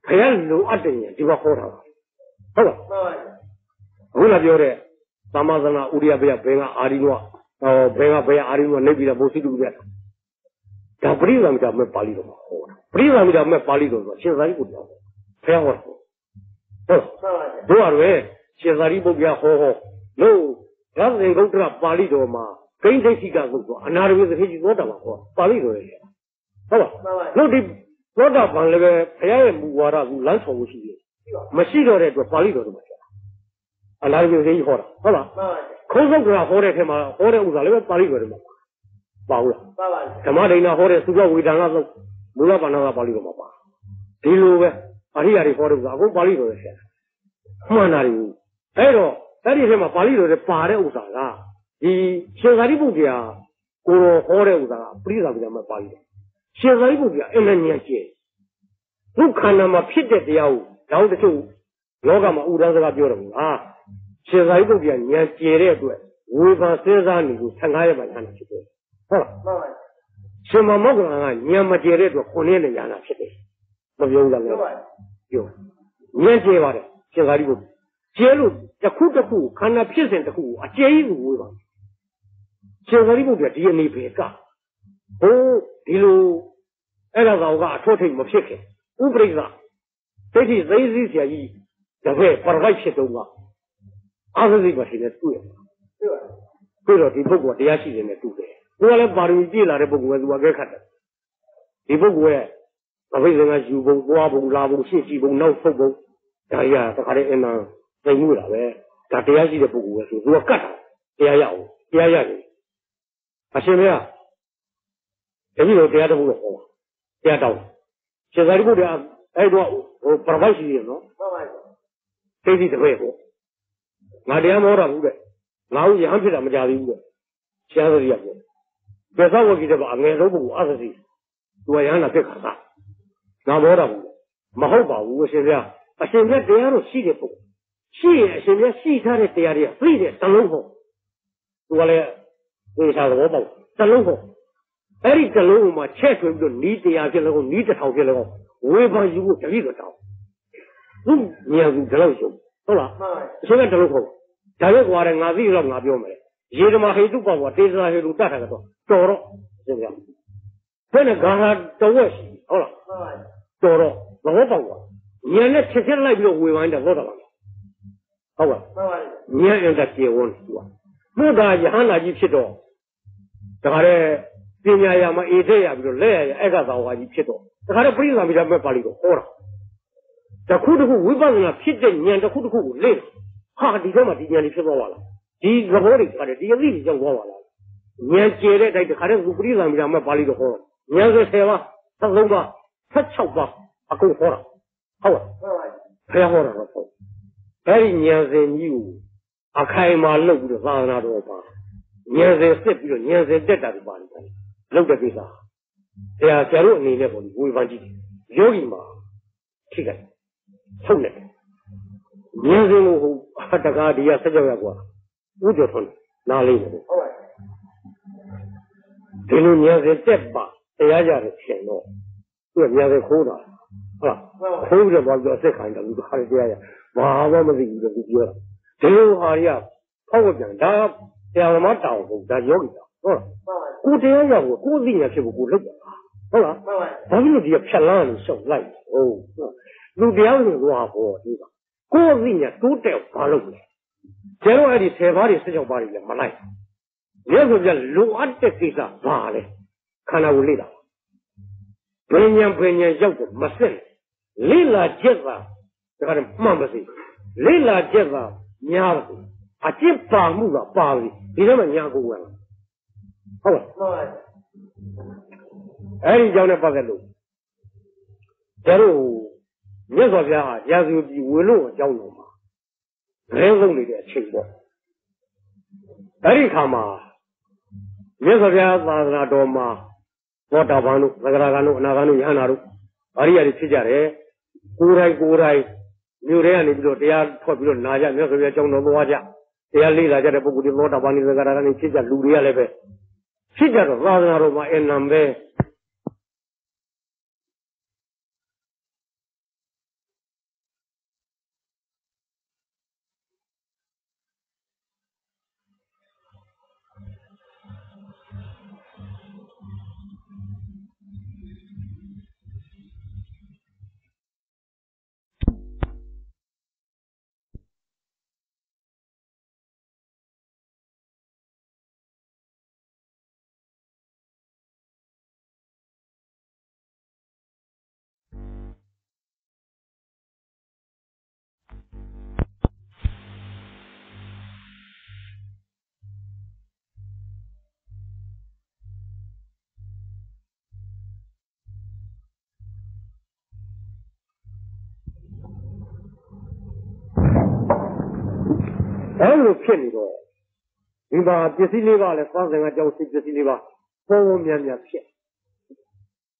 ဘယ်လိုအပ်တယ်ဒီဘက်ခေါ်တာပါဟုတ်လားဟုတ်ပါဘူးအခုလာပြောတဲ့သမသနာဥရိယဘယဘယ်ကအာရိနောဟောဘယ်ကဘယ်အာရိနောနေပြီးတော့ဘုသိတုပြတ်ဒါပရိသမိတာမဲ့ပါဠိတော်မှာဟောတာပရိသမိတာမဲ့ပါဠိတော်ဆိုရှင်သာရိပုတ္တရာဘယ်ဟောဟုတ်ဟုတ်တို့ရယ်ရှင်သာရိပုတ္တရာဟောဟောလို့ဓမ္မသင်္ကုတ္တရပါဠိတော်မှာဂိဉ္ဒိဋ္ဌိကဆိုတော့အနာရဝိသတိကြီးသောတာပါဟောပါဠိတော်ရယ်ဟုတ်လားလို့ဒီသောတာပန်လည်းပဲဘုရားရဲ့မူဝါဒကိုလမ်းဆောင်ဖို့ရှိတယ်မရှိတော့တဲ့အတွက်ပါဠိတော်တွေမှာရှိတာအလားတူကြီးဟောတာဟုတ်လားခိုးစုပ်ကဟောတဲ့ထဲမှာဟောတဲ့ဥစ္စာလည်းပဲပါဠိတော်တွေမှာပါဘူးလားပါပါဓမ္မဒိဏဟောတဲ့သုဘဝေဒနာဆိုမူလပါဏကပါဠိတော်မှာပါဒီလိုပဲအရိယာတွေဟောတဲ့ဥစ္စာအခုပါဠိတော်တွေရှိတာမှန်တာတွေအဲ့တော့အဲ့ဒီထဲမှာပါဠိတော်တွေပါတဲ့ဥစ္စာကဒီရှင်သာရိပုတ္တရာကိုတော်ဟောတဲ့ဥစ္စာကပရိသဗေဒမှာပါဠိတော်ရှင်သာရိပုတ္တရာအဲ့လည်းဉာဏ်ကျဲဒုက္ခနာမှာဖြစ်တဲ့တရားကိုတော့တချို့လောကမှာဥဒ္ဒစကားပြောတယ်ဟာရှင်သာရိပုတ္တရာဉာဏ်ကျဲတဲ့အတွက်ဝေဖန်စဉ်းစားနေလို့ဆယ့်ငါးရက်မှဉာဏ်ဖြစ်တယ်ဟုတ်လားမှန်ပါရှင်မမောက္ခလန်ကဉာဏ်မကျဲတဲ့အတွက်ခုနှစ်နဲ့ဉာဏ်ဖြစ်တယ်မပြောဘူးလားပြောပါပြောဉာဏ်ကျဲပါတယ်ရှင်သာရိပုတ္တရာကျဲလို့တစ်ခုတစ်ခုခန္ဓာဖြစ်စဉ်တစ်ခုကိုအကျဲကြီးကိုဝေဖန်ရှင်သာရိပုတ္တရာဒီအနေပဲကဟိုဒီလိုအဲ့ဒါကောင်ကအထွတ်ထိပ်မဖြစ်ခင်ဥပရိသဒိဋ္ဌိသိသိဆရာကြီးတပည့်ပရဂိုက်ဖြစ်တုံးကအာသတိပါရှိနေတွေ့တွေ့တော့ဒီပုဂ္ဂိုလ်တရားရှိတယ်နဲ့တွေ့တယ်သူကလည်းပါရမီပြည့်လာတဲ့ပုဂ္ဂိုလ်ပဲသူကခဲခတ်တယ်ဒီပုဂ္ဂိုလ်ရဲ့အဘိဓမ္မာယူပုံသွားပုံလာပုံရှေ့ကြည့်ပုံနောက်ဆုတ်ပုံဒါရတခါတည်းအင်းသာသိမှုတာပဲဒါတရားရှိတဲ့ပုဂ္ဂိုလ်ပဲဆိုသူကကတ်တရားရအောင်တရားရတယ်အရှင်ဘုရားတပည့်တော်တရားတပုဒ်တော့ဟောတာတရားတော်ရှင်သာရိပုတ္တရာအဲ့တော့ဟိုပရပိုက်ရှိရနော်မှန်ပါပါသိသိတပည့်ဟောငါတရားမဟောတော့ဘူးတဲ့ငါ့ရဟန်းဖြစ်တာမကြသေးဘူးတဲ့ရှားသတိရပြောဒေသဝဂီတပအငယ်ဆုံးပုဂ္ဂိုလ်အသတိသူကရဟန်းလာဖြစ်ခါတာငါမဟောတော့ဘူးမဟုတ်ပါဘူးအရှင်ဘုရားအရှင်ဘုရားတရားတော့ရှိတယ်ပုဂ္ဂိုလ်ရှိရအရှင်ဘုရားရှိထားတဲ့တရားတွေကပြည့်တယ်တလုံးဟောသူကလည်းသိထားသဘောပေါက်တလုံးဟောအဲ့ဒီကလုံးမှာချက်ဆွဲပြီးတော့နီးတရားဖြစ်လောက်နီးတစ်ထောင်ဖြစ်လောက်ဝေဖန်ယူဖို့တပည့်တော်တောင်းသူမြေကူဒီလောက်ယူဟုတ်လားအရှင်ကဒီလိုခေါ်ဒါလည်းကွာတယ်ငါသိတော့ငါပြောမယ်ရေဓမ္မဟိတုပေါ့ကွာတေဇာဟိတုတတ်တာကတော့တော်တော့အရှင်ကဘယ်နဲ့ဂါဟာတဝက်ရှိဟုတ်လားတော်တော့သဘောပေါက်ကွာဉာဏ်နဲ့ချက်ချက်လိုက်ပြီးတော့ဝေဖန်တာတော့တာပါဟုတ်လားဉာဏ်ရင်တက်ပြေဝန်သူကဘုရားယဟန္တာကြီးဖြစ်တော့ဒါကြတဲ့ပညာရမှာအေးတဲ့ရပြီးတော့လက်ရရအဲ့ကသာဝါကြီးဖြစ်တော့ဒါကြတော့ပရိသမီတာမဲ့ပါဠိတော့ဟောတာတခုတခုဝိပဿနာဖြစ်တဲ့ဉာဏ်တခုတခုကိုလေ့ဟာဒီထဲမှာဒီဉာဏ်လေးဖြစ်သွားပါလားဒီသဘောတွေကြတယ်ဒီအသိတွေရောက်သွားပါလားဉာဏ်ကျတဲ့အတိုင်းဒါကြတော့ပရိသမီတာမဲ့ပါဠိတော့ဟောဉာဏ်ဆိုဆယ်ပါးသုံးပါး၁၆ပါးအကုန်ဟောတာဟုတ်လားဘယ်ဟောတာလဲအဲ့ဒီဉာဏ်စဉ်ကြီးကိုအခိုင်အမာလုပ်ပြီးတော့သာသနာတော်ပါဉာဏ်စဉ်စစ်ပြီးတော့ဉာဏ်စဉ်တက်တာဒီပါဠိပါလောက်တဲ့ကိစ္စဆရာဆရာတို့အနေနဲ့ပေါ့ဝေဖန်ကြည့်ယောဂီမှာထိခိုက်ဆုံးတယ်ဉာဏ်စဉ်ကိုဟိုအတကားဒီရဆက်ကြောက်ရကွာဥဒ္ဒေထွန်းနားလေးတယ်ဟုတ်ပါဘူးဒီလိုဉာဏ်စဉ်တက်ပါတရားကြတယ်ရှင်တော့သူကဉာဏ်စဉ်ခိုးတာဟုတ်လားခိုးပြီးတော့ပြောအစ်စ်ခိုင်းတယ်သူခါရတရားရ bağlamadı gibi gidiyor. Derin hali yap. Kalkıp daha devamlar dağılır. Daha yok ya. Ola. Bu diyen yapıyor. Bu diyen yapıyor. Bu diyen yapıyor. Ola. Tabii diye planlanın şovlayı. Oo. Bu diyen ne var bu diye. Bu diyen tutuyor bağlıyor. Cero eri sevariye sıcak bağlıyor. Malay. Ne güzel luatte kısa bağlı. Kanavuli da. Benyan benyan yapıyor. Mesele. Lila ceza. Efendim mamazı. Lila ceza. Niyardı. Açıp bağımızla bağlı. Bir zaman niyardı uyanır. Ola. Eri canına bağlı. Cero ne zorluğa yazıyor diye uyuluğa canlı olma. Rezonlu diye çıkıyor. Eri kama. Ne zorluğa bağlı doğma. Mota bağlı, zagaraganı, nağanı, yanarı. Eri yeri çıkarı. Kuray kuray. Yüreğe ne biliyor, diğer topluyor, naja, ne zorluğa canlı olacak. Diğer liğlaca da bu gibi mota bağlı, zagaraganı çıkıyor, lüriye lebe. Çıkarı, bağlı doğma enlam ve Evro kelido, ima desili var le fazla ne diyor siz desili var, pomya mı yapıyor?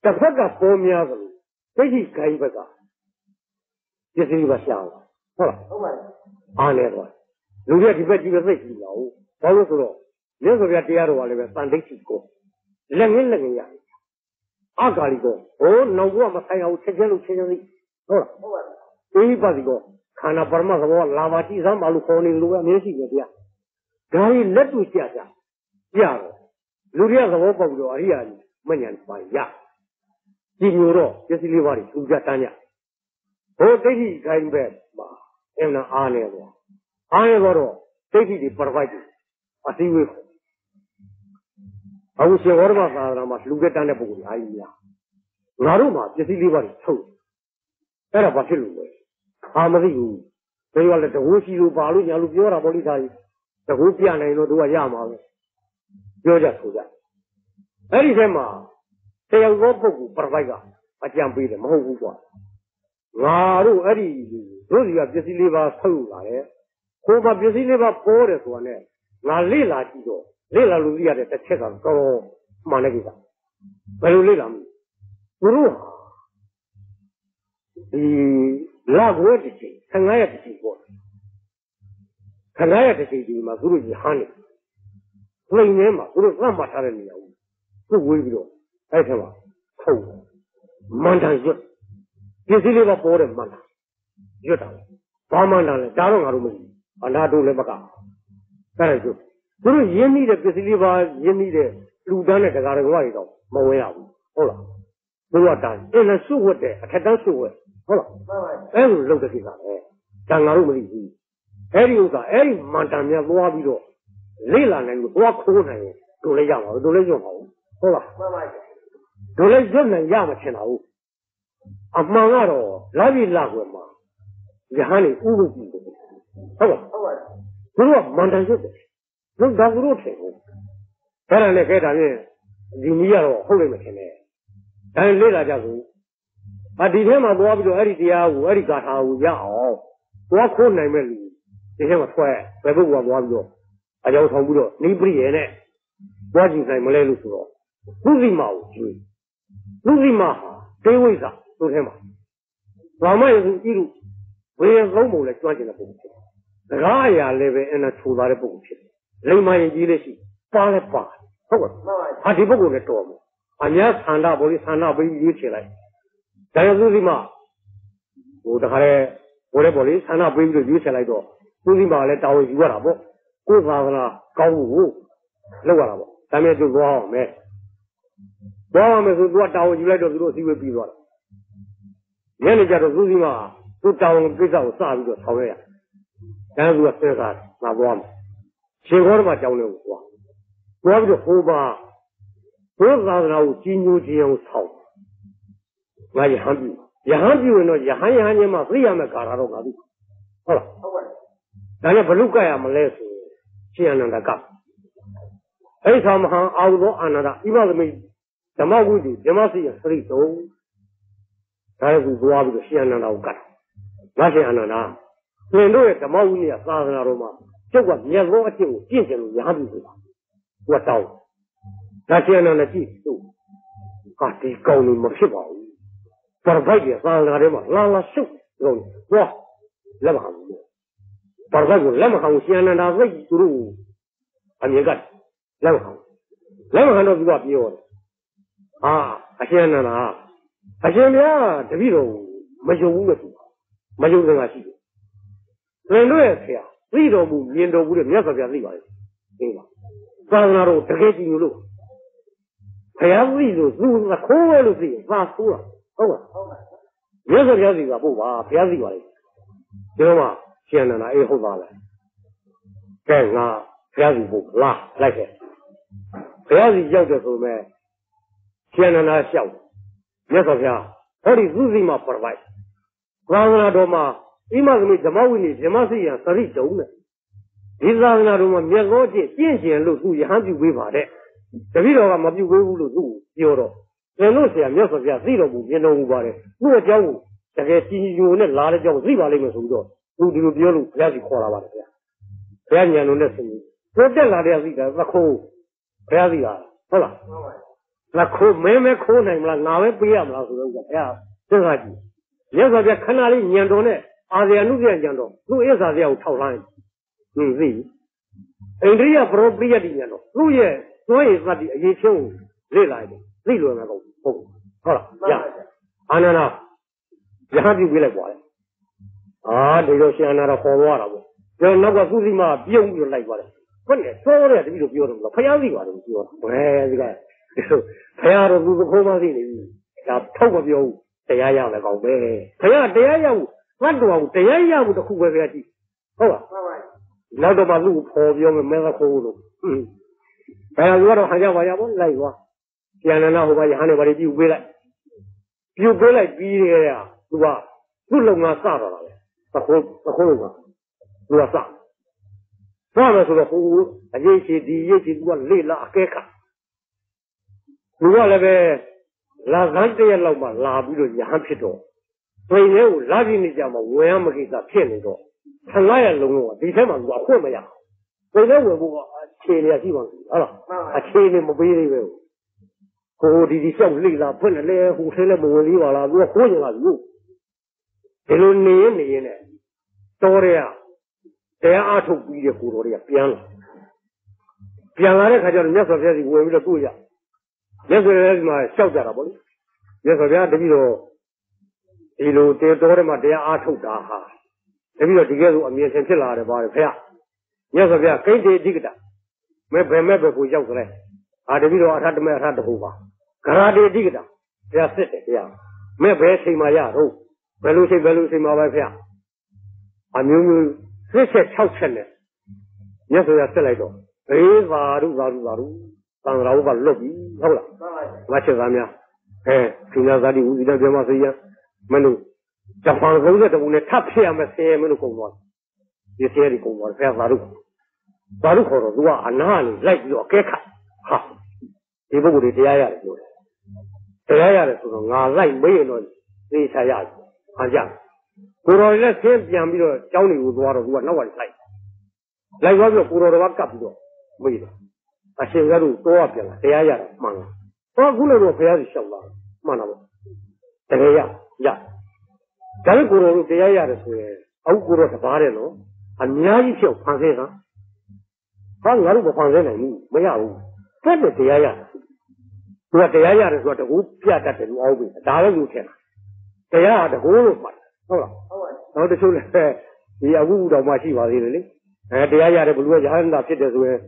Tabii pomya var, peki kaybeder. Desili var ya, ha? Anne var. Lütfen gibi gibi desili var, falan sor. Ne soruyor diğer var le, sandık çıkıyor. Lengel lengel ya. Ağaligo, o navuğa masaya uçacak uçacak. Ha? İyi bazigo. खाना परमा सबों लावाची साम आलू खोने लूगा मेरी गया गाड़ी लट उठिया जा यार लूरिया सबों पब्लो अरिया मन्यान पाया जिन्होरो जैसी वारी सुबह तान्या हो तेरी गाड़ी बैठ बाह एमना आने वाला आने वालो तेरी दी परवाही असीवे अब उसे और बात आ रहा मास लूगे तान्या पकड़ी आई ना लारू मास जैसी वारी छोड़ तेरा बच्चे लूगे आमदी हूँ, तेरी वाले तगुशी रू बालू यालू क्यों राबोली सारी, तगुपिया नहीं नो दुआ या मावे, योजा सोजा, ऐसी सेमा, ते यंगों को परवाइगा, अचानक भी ले महंगू का, नारू ऐसी, रोज़िया जैसी लेवा सलूगा है, कोमा जैसी लेवा पोरे सुने, ना ले लाची जो, ले लालूज़िया रे तच्छे कर करो, माने किसा, बलूले लाम, पुरु Lagway dikey, kanaya dikey bor. Kanaya dikey diye ma zuru yihane. Playne ma zuru lamba tarani ya. Kuvuy bilo, ayse ma, kuvu. Manda yut, kesile ba bore manda. Yuta, ba manda le, darong harumeni, anadu le baka. Kara yut, zuru yeni de kesile ba yeni de ludane kagarangwa ido, ma waya bu, hola. Zuru adan, ena suwe de, akadan suwe. Hola, ev lütfen siz anne, canları mı diye, her yuva, her mantamya dua biro, lila ne, dua konu ne, dolejam var, dolejam var, hola, dolejam ne yama çena var, ama var o, lavi lagu ama, yani uğur gibi, hola, dua mantamya değil, ne davru değil, her ne kadar ne, dünya o, hulu mekanı, yani lila cazı. Adilem abi o abi de eri diyavu, eri gatavu ya o, o konu ne meli? Diyeceğim aslında, ben bu abi abi de, acaba tam bu da ne biri ne? Bu acizler meleği sürüyor. Lüzima o, lüzima ha, devizah, lüzima. Rama yazın iru, beyaz lombola çuvalcına koyuyor. Raya leve ena çuvalara koyuyor. Lema yedileşi, pale pale, tamam. Hadi bu ne tohum? Anya sanda boli sanda boli yürüyorlar. Dayazurima, bu da kare 我ပေါ်လေဆန္ဒပေးပြီးတော့ရွေးချယ်လိုက်တော့သူစီမှာလည်းတာဝန်ယူရတာပေါ့ကိုယ်သာသနာကောင်းဖို့လုပ်ရတာပေါ့ဒါမျိုးသူသွားအောင်မယ်သွားအောင်မယ်ဆိုသူကတာဝန်ယူလိုက်တော့သူတို့အစည်းအဝေးပြီးသွားတယ်ညနေကျတော့သူစီမှာသူတာဝန်ကိစ္စကိုစပြီးတော့ဆောင်ရွက်ရတယ်ဒါကသူကဆဲစားမှာသွားမယ်ရှင်ခေါ်မှာကြောင်းလို့သွားသွားပြီးတော့ဟိုပါဘုရားသာသနာကိုကြီးညိုခြင်းအောင်ဆောင်ဘာရဟန်းပြီရဟန်းပြီဝင်တော့ရဟန်းရဟန်းချင်းမှသိရမယ်ကာရတော့ငါတို့ဟုတ်လားဟုတ်ပါဘူးဒါနဲ့ဘလုကရမလဲဆိုရှင်အနန္ဒကအိသာမဟံအာဟုသောအာနန္ဒဣဗသမိဓမ္မဝိသုဓမ္မစီရသရိတုံဒါလည်းသူသွားပြီးတော့ရှင်အနန္ဒကိုကတ်ငါရှင်အနန္ဒသင်တို့ရဲ့ဓမ္မဝိနည်းသာသနာတော်မှာကျုပ်ကမြတ်သောအချက်ကိုကျင့်ကြလို့ရဟန်းပြီဆိုတာသူကတောင်းဒါရှင်အနန္ဒကြည့်သူဟာဒီကောင်းလို့မဖြစ်ပါဘူး把外界放在那嘛，让他受，弄哇，那么好，把外国那么好，现在那外国路还没干，那么好，那么好都比我比我的啊，现在呢，现在这边都没有五个数，没有这个数，人多也少，最多五年多五的，年少变最多的，对吧？反正那路这个进入路，太阳最多，路那空外路最多，那多了。ဟုတ်ပါဟုတ်ပါမြတ်စွာဘုရားစီကပို့ပါဘုရားစီပါလေဒီတော့မှရှင်နန္ဒအေးဟုတ်ပါလားကဲငါဘုရားစီပို့လာလိုက်ခဲ့ဘုရားစီရောက်တဲ့ဆိုမဲ့ရှင်နန္ဒလျှောက်မြတ်စွာဘုရားဟောဒီသုစီမှာ provide သာသနာတော်မှာဣမသမိဓမ္မဝိနည်းဓမ္မစီရံသရိတုံနဲ့ဒီသာသနာတော်မှာမြတ်သောအကျင့်ကျင့်ကြံလို့သူရဟန်းပြုပေးပါတဲ့တပည့်တော်ကမပြုပေးဘူးလို့သူပြောတော့ကျွန်တော်ဆရာမြတ်စွာဘုရားသိတော်မူမြင်တော်မူပါတယ်သူ့အကြောင်းကိုတကယ်ကြီးကြီးရိုးနဲ့လာတဲ့အကြောင်းသိပါလိမ့်မယ်ဆိုပြီးတော့သူဒီလိုပြောလို့ဘုရားကြီးခေါ်လာပါတယ်ဗျာဘုရားဉာဏ်လုံးနဲ့သိပြီးတိုးတက်လာတဲ့အသိကသခိုးဘုရားကြီးဟာဟုတ်လားမှန်ပါသခိုးမင်းမခိုးနိုင်မလားငါပဲပေးရမလားဆိုတော့ဘုရားသစ္စာကြီးမြတ်စွာဘုရားခဏလေးဉာဏ်တော်နဲ့အာဇာနုပြန်ဉာဏ်တော်သူ့အစ္ဆာဇာကိုထောက်လှမ်းဟင်းသိအိန္ဒိယပရောပရိယတ်ဉာဏ်တော်သူ့ရဲ့သွေးသတ္တိအရေးချင်းကိုလေ့လာတယ်သိလွယ်မှာကောဟုတ်ဟုတ်လားရအာနန္ဒရဟန်းပြုပေးလိုက်ပါလေအာဒီလိုရှင်အာနန္ဒခေါ်သွားတာပေါ့ကျွန်တော်ကကုသီမပြုံးပြီးလိုက်သွားတယ်ဟုတ်တယ်စောတယ်တပည့်တို့ပြောတယ်ဘုရားသိပါတယ်ပြောတာဘယ်ဒီကဘုရားတော်သူသခိုးမသိနေဘူးဒါထုတ်မပြောဘူးတရားရအောင်လည်းကောင်းပဲဘုရားတရားရအောင်ငတ်တော်အောင်တရားရအောင်တခုပဲဘုရားကြည့်ဟုတ်လားဟုတ်ပါဘူးနောက်တော့မှသူ့ကိုခေါ်ပြောမယ်မဲသခိုးလို့ဘယ်လိုတော့ဟန်ကြပါရပါ့လိုက်သွားပြန်လာဟိုဘာရဟန်းတွေဘာတွေပြုပေးလိုက်ပြုပေးလိုက်ပြီးတယ်ကသူကသူ့လုံငါစတော့တာလေသခိုးသခိုးကသူကစသွားမယ်ဆိုတော့ဟိုအရေးရှိဒီရေးရှိသူကလေ့လာအကဲခါသူကလည်းပဲလာစမ်းတရက်လောက်မှလာပြီးတော့ရဟန်းဖြစ်တော့ပြင်ထဲကိုလာကြည့်နေကြမှာဝင်ရမကိစ္စဖြစ်နေတော့ခလာရလုံလုံးကဒီထဲမှာသူကအခွင့်မရပြင်ထဲဝင်ဖို့ကအခြေအနေရှိပါဘူးဟုတ်လားအခြေအနေမပေးသေးဘူးကိုဒီဒီချက်လိလာဖွင့်တယ်လေဟိုထဲလည်းမဝင်လေးပါလားသူကကိုရင်လာလို့ဒီလိုနေရင်နေရင်နဲ့တော်ရဲတရားအထုတ်ပြီးတဲ့ကိုတော်တွေကပြန်လာပြန်လာတဲ့ခါကျတော့မြတ်စွာဘုရားကြီးဝင်ပြီးတော့တွေ့ရမြတ်စွာဘုရားကြီးမှာရှောက်ကြတာပေါ့လေမြတ်စွာဘုရားတပည့်တော်ဒီလိုတေတော်တွေမှာတရားအထုတ်တာဟာတပည့်တော်ဒီကဲဆိုအမြင်ဆင်ဖြစ်လာတယ်ပါတယ်ဖေရမြတ်စွာဘုရားကိဋ္တေအဓိကတမဲဘယ်မဲ့ပဲကိုရောက်ကြလဲအာတပည့်တော်အထတမဲအထတခုပါဂရာတိအဓိကတာတရားစစ်တယ်တရားမဲ့ဘယ်ချိန်မှာရတော့ဘယ်လိုချိန်ဘယ်လိုချိန်မှာပဲဖေ။အမျိုးမျိုးစစ်ချက်၆ချက်နဲ့မြတ်စွာဘုရားဆက်လိုက်တော့ဘေးပါရုပါရုပါရုသံဃာဘုကလွတ်ပြီဟုတ်လား။မှန်ပါဗျာ။မချက်သားများအဲဒီနာသာတိဝိဒဗြဟ္မစေယမင်းတို့ဂျပန်ကုန်းတဲ့တူနဲ့ထပ်ဖြစ်ရမယ်ဆင်းရဲမင်းတို့ကုန်သွား။ဒီဆင်းရဲကုန်သွားဖေ။ဘာလို့ဘာလို့ခေါ်တော့သူကအနားလေးလိုက်ပြီးတော့အကဲခတ်ဟာဒီပုဂ္ဂိုလ်တွေတရားရတယ်ပြောတယ်တရားရတယ်ဆိုတော့ငါလိုက်မေးရင်တော့သိချာရတယ်ဟာကြကိုတော်လည်းဆင်းပြန်ပြီးတော့ကျောင်းတွေကိုသွားတော့သူကနောက်ကနေလိုက်လိုက်သွားပြီးတော့ကိုတော်တော်ကပ်ပြီးတော့မေးတယ်အရှင်ကတို့တော့ပြန်လာတရားရတယ်မှန်လားဟောခုလည်းတော့ဘုရားကြီးရှောက်လာမှန်တာပေါ့တရားရရဒါလည်းကိုတော်တို့တရားရတယ်ဆိုရင်အခုကိုတော်တပါးတယ်နော်အများကြီးဖြောက်ဖန်ဆဲတာဟာငါတို့မဖန်ဆဲနိုင်ဘူးမရဘူးတက်တဲ့တရားရတယ်သူကတရားရတယ်ဆိုတော့တကူပြတတ်တယ်လို့အောက်ပြီဒါလည်းလူထင်တာတရားကတကူလို့မှတ်တယ်ဟုတ်လားဟုတ်ပါဘူး அவர்கிட்ட சொல்ல ஐயா ஊடாமாရှိပါသေးတယ်လေအဲတရားရတဲ့ဘလူကရဟန္တာဖြစ်တယ်ဆိုရင်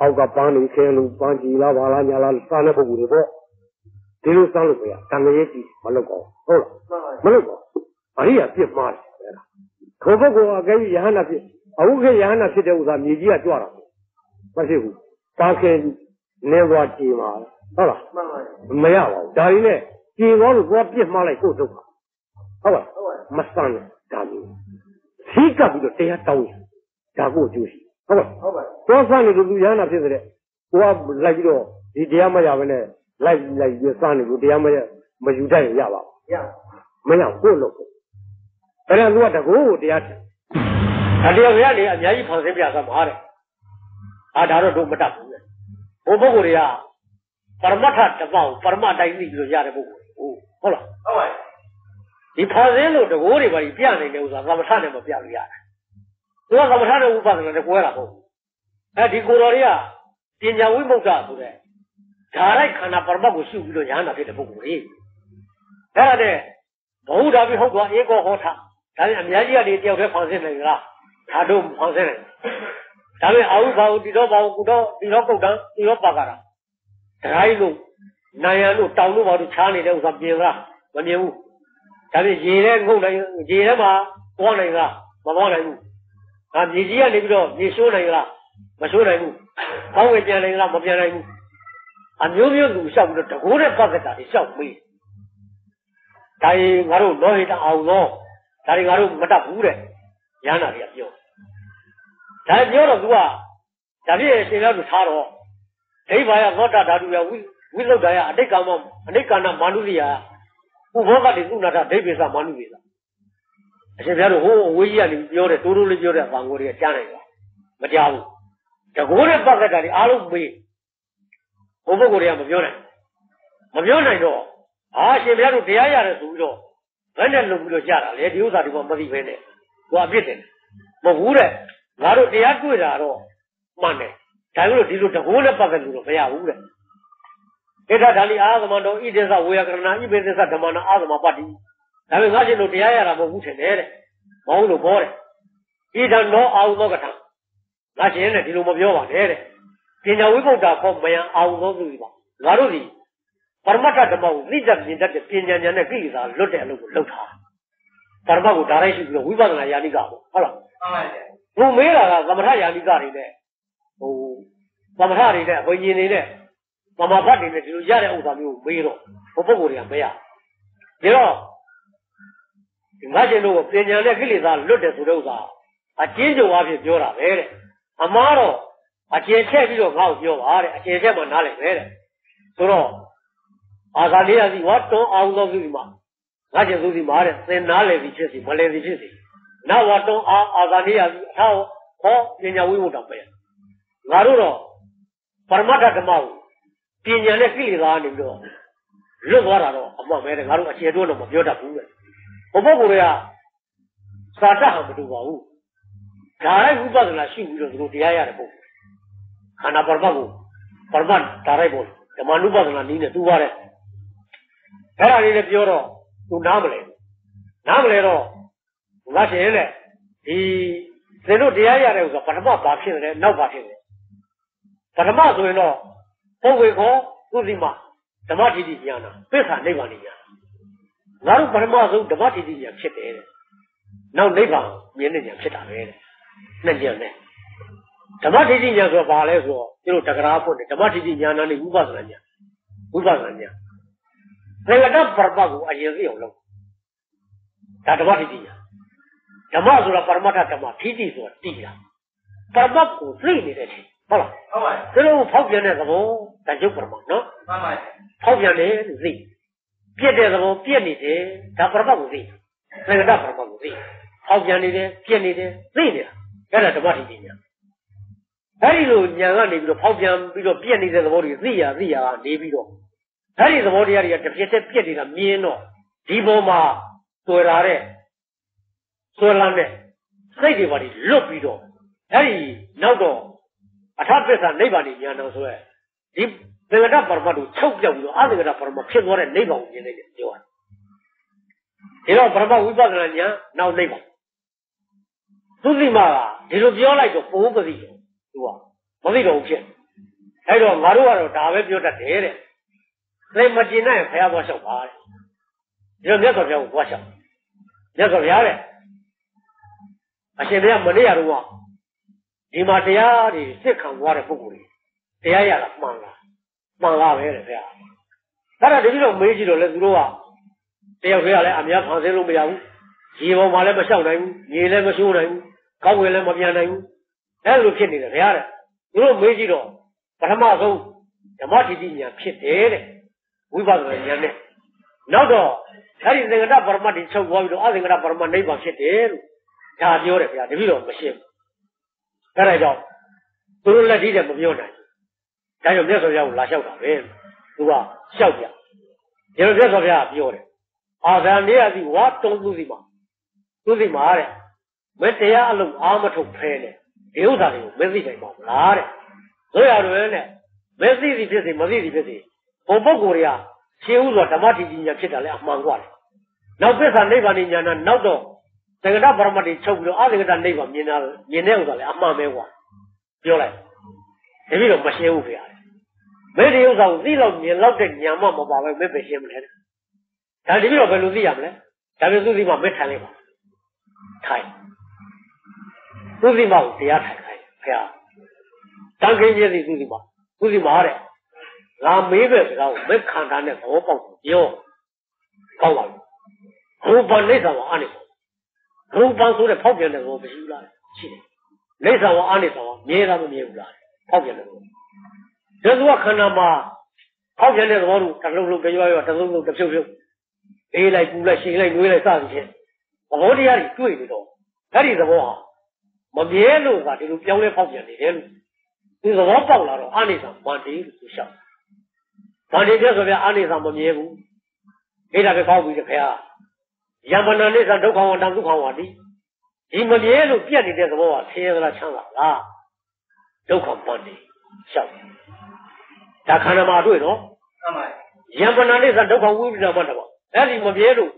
အောက်ကပန်းလူခဲလူပန်းကြီးလားဘာလားညာလားစားတဲ့ပုဂ္ဂိုလ်တွေပေါ့ဒီလိုစားလို့မရတန်ငရေကြီးမလုပ်ကောဟုတ်လားမလုပ်ကောအရိယာပြစ်မှားတယ်ခေါ်ပုဂ္ဂိုလ်ကကြီးရဟန္တာဖြစ်အဟုတ်ခဲရဟန္တာဖြစ်တဲ့ဥစ္စာမြေကြီးကကြွတာမရှိဘူးတားခဲနေသွားကြည်ပါဟုတ်လားမရပါဘူးဒါရင်းနဲ့ကြည်သွားလို့သွားပြစ်မှားလိုက်ကိုထုတ်ပါဟုတ်လားမစမ်းနဲ့ဒါမျိုးရှိကပ်ပြီးတော့တရားတောင်းရဒါကိုအကျိုးရှိဟုတ်ပါဟုတ်ပါသွားစမ်းနေလို့သူရဟန္တာဖြစ်တဲ့ကိုကလိုက်ပြီးတော့ဒီတရားမရဘဲနဲ့လိုက်လိုက်ရစမ်းနေလို့တရားမရမယူတတ်ရပါဘူးရမရကိုလို့အဲ့ဒါသူကတကူတရားတယ်အတရားရလေအများကြီးဖောင်ဆင်းပြသွားမှာတဲ့အာဒါတော့တို့မတတ်ဘူးလေဟိုပုဂ္ဂိုလ်တွေကပရမတ္ထတပောင်ပရမတိုင်းပြီးလို့ရတဲ့ပုဂ္ဂိုလ်ဟုတ်ဟုတ်လားဟုတ်ပါဒီဖောင်ဆင်းလို့တကူတွေပါပြနိုင်တယ်ဥစ္စာသမထနဲ့မပြလို့ရတယ်သူကသမထနဲ့ဥပဒနာနဲ့ကွဲတာပေါ့အဲဒီကိုတော်တွေကပညာဝိမုဒ္ဒဆိုတဲ့ဓာရိုက်ခန္ဓာပရမတ်ကိုရှုပြီးလို့ညာနာဖြစ်တဲ့ပုဂ္ဂိုလ်ကြီးအဲ့ဒါနဲ့ဘဝဓာပြီဟုတ်သွားဧကောဟောတာဒါနဲ့အများကြီးကလေတယောက်တည်းဖောင်ဆင်းနေကြလားဒါတို့ဖောင်ဆင်းတယ်ဒါပေမဲ့အာဟုဘာဟုတိတော့ဘာဟုကုတော့တိတော့ကုတ်တန်းတိတော့ပါကတာဒါကြီးလို့နိုင်ရလို့တောင်လို့ဘာလို့ချားနေတဲ့ဥစ္စာပြင်လားမမြင်ဘူးဒါပေမဲ့ရေထဲငုတ်နိုင်ရေထဲမှာသွားနိုင်လားမသွားနိုင်ဘူးဒါမြေကြီးကနေပြီးတော့မြေရှိုးနိုင်လားမရှိုးနိုင်ဘူးကောင်းကင်ပြန်နိုင်လားမပြန်နိုင်ဘူးအမျိုးမျိုးလူလျှောက်ပြီးတော့တကိုးတဲ့ပတ်သက်တာတွေလျှောက်မေးဒါကြီးငါတို့လောဟိတအောင်သောဒါတွေငါတို့မတတ်ဘူးတဲ့ရဟန္တာတွေကပြောဒါပြောတော့သူကဒါပြည့်ရှင်လောက်သူထားတော့ဒိဗ္ဗာယသောတာဓာတုယဝိဝိသုဒ္ဓယအတိတ်ကမအနိက္ခဏမာနုရိယဥဘောကတိကုဏတာဒိဗ္ဗေသမာနုရိယအရှင်ဘုရားတို့ဟိုအဝေးကြီးကနေပြောတယ်တိုးတိုးလေးပြောတဲ့အပံကိုတွေကကြားနိုင်တာမကြားဘူးတကိုးတဲ့ပတ်သက်တာတွေအားလုံးမေးဟိုပုဂ္ဂိုလ်တွေကမပြောနိုင်မပြောနိုင်တော့အာရှင်ဘုရားတို့တရားရတယ်ဆိုပြီးတော့ဘယ်နဲ့လုံပြီးတော့ကြားတာလေဒီဥစ္စာဒီပေါ်မသိဘဲနဲ့ဟိုအပြစ်တယ်မဟုတ်ဘူးတဲ့ငါတို့တရားတွေ့တာတော့မှန်တယ်ဒါကြောင့်ဒီလိုတကိုးနဲ့ပတ်သက်လို့တော့မရဘူးတဲ့ဧတဒါလိအာသမတော်ဣတိသဝေယကရဏဣပိသသဓမ္မနာအာသမပတ္တိဒါပေမဲ့ငါရှင်တို့တရားရတာမဟုတ်ဘူးထင်တယ်တဲ့မဟုတ်လို့ပြောတယ်ဣဒံနောအာဟုသောကထာငါရှင်နဲ့ဒီလိုမပြောပါနဲ့တဲ့ပညာဝိပုဒ္ဓခေါ်မယံအာဟုသောသူပါငါတို့ဒီပရမတ္ထဓမ္မကိုသိတတ်မြင်တတ်တဲ့ပညာဉာဏ်နဲ့ကိလေသာလွတ်တဲ့အလုပ်ကိုလုပ်တာပရမတ်ကိုဒါရိုက်ရှိပြီးတော့ဝိပဿနာယာနိကပေါ့ဟုတ်လားမှန်ပါသူမေးတာကသမထယာနိကတွေနဲ့ဟိုသမထတွေနဲ့ဘုံရှင်တွေနဲ့သမာဓိတွေနဲ့ဒီလိုရတဲ့ဥစ္စာမျိုးမေးတော့ဟိုပုဂ္ဂိုလ်တွေကမရဒါတော့ဒီငါရှင်တို့ကပညာနဲ့ကိလေသာလွတ်တယ်ဆိုတဲ့ဥစ္စာအကျဉ်းချုပ်အဖြစ်ပြောတာပဲတဲ့အမှားတော့အကျဉ်းချက်ပြီးတော့ငါ့ကိုပြောပါတဲ့အကျဉ်းချက်မှနားလည်ပဲတဲ့ဆိုတော့အာသာလေးရစီဝတ်တော်အောင်သောသူဒီမှာငါရှင်သူဒီမှာတဲ့သင်နာလည်ပြီးဖြစ်စီမလည်ပြီးဖြစ်စီနဝတုံအာအာဇာနိယအထောက်ဟောပညာဝိမုဒ္ဒပဲငါတို့တော့ပရမတ္ထဓမ္မကိုပညာနဲ့ကိလေသာနေပြီးတော့လွတ်သွားတာတော့အမှန်ပဲငါတို့အခြေတွန်းတော့မပြောတတ်ဘူးပဲဘုပုဂ္ဂိုလ်တွေကစာတတ်ဟာမတူပါဘူးဒါရိုက်ဝိပဿနာရှိပြီးတော့သူတို့တရားရတဲ့ပုဂ္ဂိုလ်ခန္ဓာပရမတ်ကိုပရမတ်ဒါရိုက်ပေါ်ဓမ္မနုပဿနာနည်းနဲ့သူပါတယ်အဲ့ဒါလေးလည်းပြောတော့သူနားမလဲနားမလဲတော့ငါရှင်လေဒီသင်တို့တရားရတယ်ဆိုတော့ပထမဘာဖြစ်တယ်နောက်ဘာဖြစ်တယ်ပထမဆိုရင်တော့ပုဂ္ဂိုလ်ခေါ်သူစီမဓမ္မတိတိဉာဏ်ပစ္ဆာနိဗ္ဗာန်ဉာဏ်ငါတို့ပထမဆုံးဓမ္မတိတိဉာဏ်ဖြစ်တယ်တဲ့နောက်နိဗ္ဗာန်မြင်တဲ့ဉာဏ်ဖြစ်တာပဲတဲ့နှစ်ဉာဏ်နဲ့ဓမ္မတိတိဉာဏ်ဆိုတော့ဘာလဲဆိုတော့သူတို့တက္ကရာဖို့တယ်ဓမ္မတိတိဉာဏ်နဲ့ဝိပဿနာဉာဏ်ဝိပဿနာဉာဏ်သေလတ္တပရပတ်ကိုအရင်သိအောင်လုပ်ဒါဓမ္မတိတိဉာဏ်ဓမ္မဆိုတာပရမတ္ထဓမ္မထိတိဆိုတာတိတာပရမတ်ကိုသိနေတဲ့ချင်းဟုတ်လားဟုတ်ပါဘူးသူတို့ဖောက်ပြန်တဲ့သဘောဒါရုပ်ပရမတ်နော်မှန်ပါဘူးဖောက်ပြန်တယ်လို့သိပြက်တဲ့သဘောပြက်နေတယ်ဒါပရမတ်ကိုသိသေကတပရမတ်ကိုသိဖောက်ပြန်နေတယ်ပြက်နေတယ်သိနေတာအဲ့ဒါဓမ္မထိတိညာအဲ့ဒီလိုညာကနေပြီးတော့ဖောက်ပြန်ပြီးတော့ပြက်နေတဲ့သဘောတွေသိရသိရနေပြီးတော့အဲ့ဒီသဘောတရားတွေကတစ်ပြက်တည်းပြက်နေတာမြင်တော့ဒီပေါ်မှာတွေ့လာတဲ့ဆွဲလမ်းတဲ့စိတ်တွေပါပြီးလွတ်ပြီးတော့အဲ့ဒီနောက်တော့အထပစ္ဆာနိဗ္ဗာန်ဉာဏ်တော်ဆိုရဲဒီသေကတပရမတ်ကိုချုပ်ပြောက်ပြီးတော့အသေကတပရမတ်ဖြစ်သွားတဲ့နိဗ္ဗာန်ကိုမြင်လိုက်တယ်ပြောတာဒါတော့ပရမဝိပဿနာဉာဏ်နောက်နိဗ္ဗာန် သူသိမှာလားဒီလိုပြောလိုက်တော့ပုံမသိဘူးသူကမသိတော့ဘူးဖြစ်အဲ့တော့ငါတို့ကတော့ဒါပဲပြောတတ်တယ်တဲ့သိမကျင်နိုင်ဘုရားသွားလျှောက်ပါတဲ့ဒီတော့မြတ်စွာဘုရားကိုသွားလျှောက်မြတ်စွာဘုရားတဲ့အရှင်ဘုရားမနေ့ရတော့ဒီမှာတရားတွေစစ်ခံသွားတဲ့ပုဂ္ဂိုလ်တွေတရားရတာမှန်လားမှန်လားပဲတဲ့ဗျာအဲ့ဒါဒီလိုမေးကြည့်တော့လေသူတို့ကတယောက်တွေကလည်းအများဖန်ဆင်းလို့မရဘူးရေပေါ်မှာလည်းမလျှောက်နိုင်ဘူးရေလည်းမရှိုးနိုင်ဘူးကောက်ွယ်လည်းမပြန်နိုင်ဘူးအဲ့လိုဖြစ်နေတယ်ဗျာတဲ့သူတို့မေးကြည့်တော့ပထမဆုံးဓမ္မတိတိဉာဏ်ဖြစ်တယ်တဲ့ဝိပဿနာဉာဏ်နဲ့နောက်တော့အဲ့ဒီသင်္ကတပရမတ်ကြီးချုပ်သွားပြီးတော့အသင်္ကတပရမတ်နိဗ္ဗာန်ဖြစ်တယ်လို့ဒါပြောတယ်ဗျာတပည့်တော်မရှင်းဘူးအဲ့ဒါကြောင့်သူတို့လက်ကြီးတယ်မပြောနိုင်ဘူးဒါကြောင့်မြတ်စွာဘုရားကိုလာလျှောက်တာပဲသူကလျှောက်ပြဒီလိုမြတ်စွာဘုရားကပြောတယ်အာဇာနေရစီဝါတုံးသူစီမှာသူစီမှာတဲ့မတရားအလုံးအာမထုတ်ဖဲနဲ့ဒီဥစ္စာတွေကိုမသိနိုင်ပါဘူးလားတဲ့ဆိုရတော့နဲ့မသိသည်ဖြစ်စေမသိသည်ဖြစ်စေဘုံပုဂ္ဂိုလ်တွေကရှင်းဥစွာဓမ္မတိဉာဏ်ဖြစ်တာလဲအမှန်กว่าတယ်နောက်သစ္စာနိဗ္ဗာန်ဉာဏ်နဲ့နောက်တော့သင်္ကတပရမတ်တွေချုပ်ပြီးတော့အသင်္ကတနိဗ္ဗာန်မြင်တာမြင်တဲ့ဥစ္စာလဲအမှန်ပဲกว่าပြောလိုက်တပည့်တော်မရှင်းဘူးခင်ဗျာမေဒီဥစ္စာကိုသိလောက်မြင်လောက်တဲ့ဉာဏ်မှမပါပဲမေပဲရှင်းမလဲဒါတပည့်တော်ဘယ်လိုသိရမလဲဒါပေမဲ့သူစီမှာမေ့ထိုင်လိုက်ပါထိုင်သူစီမှာကိုတရားထိုင်ခိုင်းခင်ဗျာတန်ခင်းကြီးသူစီမှာသူစီမှာတဲ့ငါမေးပဲစကားကိုမခံတာနဲ့ဘောပေါက်ပြောပေါက်ပါဘူးဘုရားနိစ္စဝါအနေဘုရားဆိုတဲ့ဖောက်ပြန်တဲ့ဘောမရှိဘူးလားရှိတယ်နိစ္စဝါအနေဆိုမြဲတာမမြဲဘူးလားဖောက်ပြန်တယ်ဘောဒါဆိုခန္ဓာမှာဖောက်ပြန်တဲ့ဘောတို့တစ်လုံးလုံးတစ်ရွာရွာတစ်လုံးလုံးတစ်ဖြုတ်ဖြုတ်အေးလိုက်ပူလိုက်ရှိလိုက်ငွေလိုက်စသည်ဖြင့်ဘောတရားတွေတွေ့နေတော့အဲ့ဒီသဘောဟာမမြဲလို့ကဒီလိုပြောင်းလဲဖောက်ပြန်နေတယ်လို့ဒီသဘောပေါက်လာတော့အနေဆိုဘာတည်းလို့ဆိုရှောက်ဘာတွေပြောဆိုပြအာနိသံမမြဲဘူးအဲ့ဒါပဲကောက်ပြီးတခါယမနာနိသံဒုက္ခဝန္တံဒုက္ခဝါတိဒီမမြဲလို့ပြတ်နေတဲ့သဘောကဆင်းရဲလားချမ်းသာလားဒုက္ခပန်တိရှောက်ဒါခန္ဓာမှာတွေ့နော်မှန်ပါယမနာနိသံဒုက္ခဝိပဒနာမတဘောအဲ့ဒီမမြဲလို့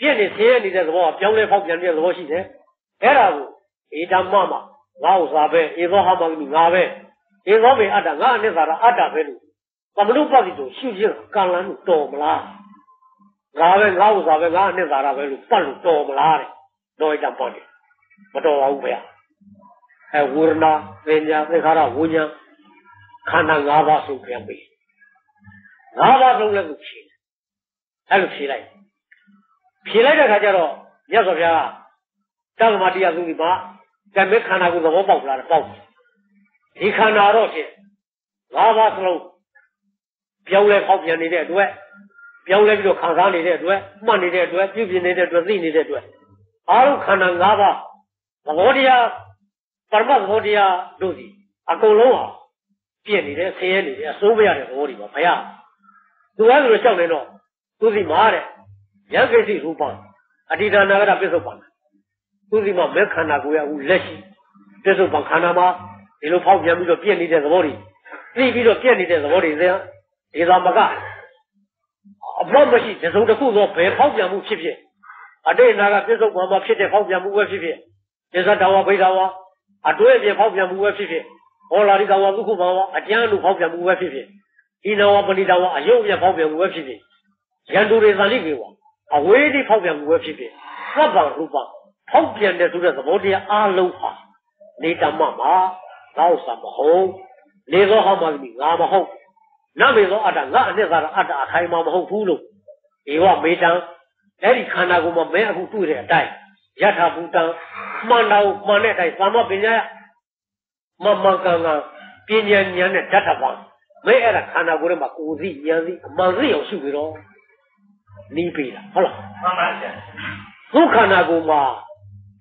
ပြတ်နေဆင်းရဲနေတဲ့သဘောကပြောင်းလဲဖောက်ပြန်နေတဲ့သဘောရှိတယ်အဲ့ဒါကိုဧတမမငါဥစားပဲဧသောဟမမိငါပဲဧသောမေအတ္တငါအနိစ္စရာအတ္တပဲလို့ကမ္မလူပတိတို့ရှုခြင်းကံလန်းတော်မလားငါပဲငါ့ဥစ္စာပဲငါအနှစ်သာရပဲလို့ပတ်လို့တော်မလားတဲ့တော်ရတာပေါ့တယ်မတော်ပါဘူးဗျာအဲဝေဒနာသင်ညာသင်္ခါရဝิญညာခန္ဓာ၅ပါးဆုံးပြန်ပြီ၅ပါးဆုံးလည်းကိုဖြေအဲ့လိုဖြေလိုက်ဖြေလိုက်တဲ့အခါကျတော့မြတ်စွာဘုရားကတက္ကမတရားသူကြီးပါကံမဲ့ခန္ဓာကိုသဘောပေါက်လာတယ်ပေါက်ဒီခန္ဓာတော့ဖြင့်၅ပါးဆုံးပြောင်းလဲပေါက်ပြန်နေတဲ့အတွက်ပြောင်းလဲပြီးတော့ခံစားနေတဲ့အတွက်မှတ်နေတဲ့အတွက်ပြုပြင်နေတဲ့အတွက်သိနေတဲ့အတွက်အာရုံခန္ဓာ၅ပါးသဘောတရားပရမတ်သဘောတရားတို့စီအကုန်လုံးဟာပြည့်နေတယ်ဆင်းရဲနေတယ်အစိုးမရတဲ့သဘောတွေပါဘုရားသူကဆိုတော့ရှောက်နေတော့သူစီမှာတဲ့ယက္ခိတိရူပံအတ္တနာဂရပစ္စုပန်သူစီမှာမေခန္ဓာကိုရဟုလက်ရှိပစ္စုပန်ခန္ဓာမှာဒီလိုဖောက်ပြန်ပြီးတော့ပြည့်နေတဲ့သဘောတွေသိပြီးတော့ပြည့်နေတဲ့သဘောတွေသိဧသမကအဘောမရှိတစုံတစ်ခုသောဘယ်ဖောက်ပြန်မှုဖြစ်ဖြစ်အတိတ်နာကပြစ္ဆုတ်ဘာမှဖြစ်တဲ့ဖောက်ပြန်မှုပဲဖြစ်ဖြစ်ဒေသတာဝဘိဒါဝအတွေ့အကြုံဖောက်ပြန်မှုပဲဖြစ်ဖြစ်ဟောလာရိတာဝသုခဘာဝအကျဉ်းလူဖောက်ပြန်မှုပဲဖြစ်ဖြစ်ဤနာဝပဏိတာဝအယုတ်ရဖောက်ပြန်မှုပဲဖြစ်ဖြစ်ရန်တူတွေသလိကေဝအဝေးဒီဖောက်ပြန်မှုပဲဖြစ်ဖြစ်သဗ္ဗရူပဖောက်ပြန်တဲ့ဆိုတဲ့သဘောတရားအလုံးဟာနေတမမှာတော့ဆံမဟုတ်နေသောဟောပါလိငါမဟုတ်နမေသောအတ္တငါအနှစ်သာရအတ္တအခိုင်အမာမဟုတ်ဘူးလို့ဧဝမေတံအဲ့ဒီခန္ဓာကိုယ်မှာမဲအခုတွေ့တဲ့အတိုင်းယထာဘူတံမှန်တာကိုမှန်တဲ့အတိုင်းသမ္မပညာမမကံကပညာဉာဏ်နဲ့ဓာတ်ပါမဲအဲ့ဒါခန္ဓာကိုယ်ထဲမှာကိုယ်စီဉာဏ်စီအမှန်စီအောင်ရှုပြီးတော့နီးပေးတာဟုတ်လားမှန်ပါဗျာသူခန္ဓာကိုယ်မှာ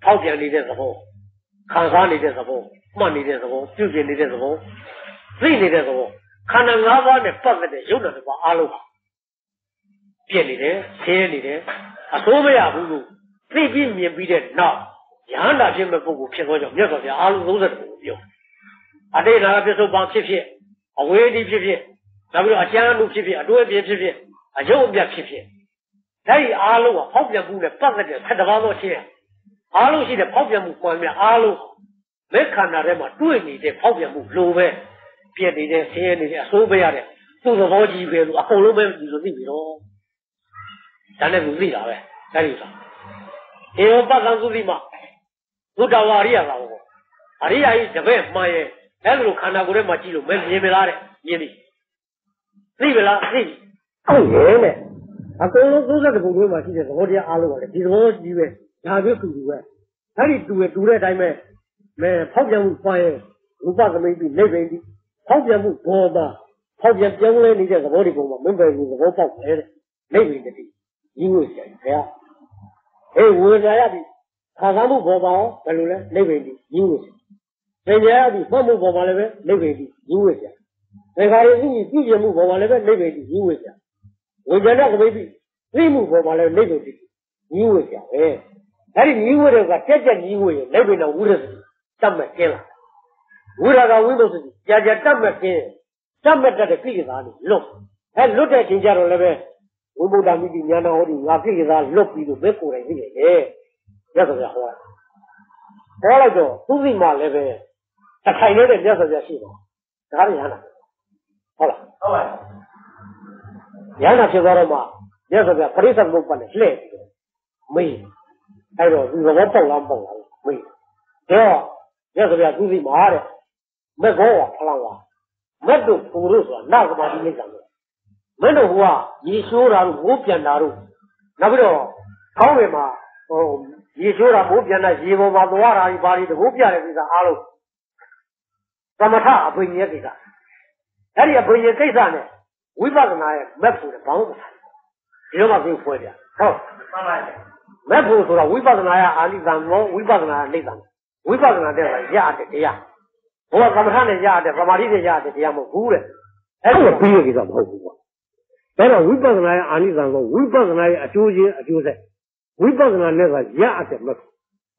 ထောက်ပြန်နေတဲ့သဘောခံစားနေတဲ့သဘောမှတ်နေတဲ့သဘောပြုပြင်နေတဲ့သဘောသိနေတဲ့သဘောခန္ဓာ၅ပါးနဲ့ပတ်သက်တဲ့ရုပ်တော်တွေကအလုံးပါပြည့်နေတယ်ဆင်းရဲနေတယ်အဆိုးမရဘူးလို့သိပြီးမြင်ပြီးတဲ့နောက်ယဟန္တာဖြစ်မဲ့ပုဂ္ဂိုလ်ဖြစ်သောကြောင့်မြတ်စွာဘုရားအလုံးသုံးဆယ်ကိုပြောအတိတ်နာပြစ္ဆုတ်ပံဖြစ်ဖြစ်အဝေးဒီဖြစ်ဖြစ်နောက်ပြီးတော့အကျဉ်းမှုဖြစ်ဖြစ်အတွေ့အကြုံဖြစ်ဖြစ်အယုတ်အပြတ်ဖြစ်ဖြစ်ဒါကြီးအလုံးကဖောက်ပြန်မှုနဲ့ပတ်သက်တဲ့ဆယ်တပါးသောအခြင်း အားလုံးရှိတဲ့ဖောက်ပြန်မှုမှန်များအားလုံးမဲခန္ဓာထဲမှာတွေ့နေတဲ့ဖောက်ပြန်မှုလိုပဲပြည့်နေတဲ့ဆင်းရဲနေတဲ့အဆိုးပဲရတဲ့သူ့သဘောကြီးပဲလို့အကုန်လုံးပဲဒီလိုသိပြီတော့ဒါနဲ့သူသိတာပဲအဲ့ဒီဆိုအေဝပကံသုတိမဘုဒ္ဓဝါရိယလာဘောအရိယာကြီးတပည့်မှန်ရဲ့အဲ့လိုခန္ဓာကိုယ်ထဲမှာကြည့်လို့မမြင်မလားတဲ့မြင်ပြီသိပြီလားသိဟုတ်ရဲ့နဲ့အကုန်လုံးသုံးဆယ်ခုတွေမှာရှိတဲ့သဘောတရားအားလုံးပါလေဒီသဘောကြီးပဲဒါပဲသူသူပဲအဲ့ဒီသူရတူတဲ့အတိုင်းပဲမဲဖောက်ပြန်မှုပွားရဲ့ရူပသမိတ်ပြီးလက်ပင်ပြီးဖောက်ပြန်မှုဘောပါဖောက်ပြန်ပြောင်းလဲနေတဲ့သဘောဒီပုံမှာမင်းပဲသဘောပေါက်တယ်တဲ့လက်ပင်တည်းကြီးလို့ဆရာခင်ဗျာအေးဝေဒာရပြီခါးစားမှုဘောပါဘယ်လိုလဲလက်ပင်တည်းကြီးလို့ဆရာသင်ကြားရပြီဖောက်မှုဘောပါလည်းပဲလက်ပင်တည်းကြီးလို့ဆရာသင်္ခါရရှိပြီးပြည့်မှုဘောပါလည်းပဲလက်ပင်တည်းကြီးလို့ဆရာဝေဒနာသမိတ်ပြီးသိမှုဘောပါလည်းလက်ပင်တည်းကြီးလို့ဆရာပဲအဲ့ဒီညီဝဲတွေကတက်တက်ညီဝဲရဲ့လက်ပင်တော်ဝိရသတတ်မဲ့ကင်းလာဝိရကဝိသုစီကြာကြာတတ်မဲ့ကင်းတတ်မဲ့တတ်တဲ့ကိလေသာတွေလွတ်အဲလွတ်တဲ့အချိန်ကျတော့လည်းပဲဝိမုဒ္ဒမိတိညာနာဟောဒီငါကိလေသာလွတ်ပြီးလို့ပဲကိုယ်တိုင်သိရတယ်မြတ်စွာဘုရားဟောဟောလိုက်တော့သူသိမှလည်းပဲတစ်ခိုင်နေတဲ့မြတ်စွာဘုရားရှိတော့ဒါကညာနာဟုတ်လားဟုတ်ပါညာနာဖြစ်သွားတော့မှမြတ်စွာဘုရားပရိစ္ဆေသမုပ္ပါဒ်နဲ့လှည့်ပြီးတော့မေးအဲ့တော့ဒီသဘောပေါက်လားပေါက်လားမေးတော့ရသဗျာသူသိမှာတဲ့မက်ကောကဖလောင်းပါမက်တို့ပုံလို့ဆိုတာနာကမာတိလိမ့်ကြတယ်မက်တို့ဟိုကရေရှိုးတာတို့ဘိုးပြန်တာတို့နောက်ပြီးတော့ခေါင်းတွေမှာဟိုရေရှိုးတာဘိုးပြန်တာရေပေါ်မှာသွားတာဒီဘာတွေတကူပြတဲ့ကိစ္စအားလုံးသမထအဘိညာဉ်ကိစ္စအဲ့ဒီအဘိညာဉ်ကိစ္စနဲ့ဝိပဿနာရဲ့မက်ဖို့တဲ့ဘောင်းမဆိုင်ဒီလိုမှသိဖွယ်ပြဟုတ်မှန်ပါဗျာမက်ဖို့ဆိုတာဝိပဿနာရဲ့အာလိသံမောဝိပဿနာရဲ့လိမ့်တာဝိပဿနာတဲ့ကရတဲ့တရားဘောကကမ္မထာနဲ့ရတဲ့ပမာတိနဲ့ရတဲ့တရားမဟုတ်ဘူးတဲ့အဲ့ဒါပြီးရကိစ္စမဟုတ်ဘူးကွာဒါတော့ဝိပဿနာရဲ့အာနိသံကိုဝိပဿနာရဲ့အကျိုးရင်းအကျိုးဆက်ဝိပဿနာနဲ့ကရတဲ့မဟုတ်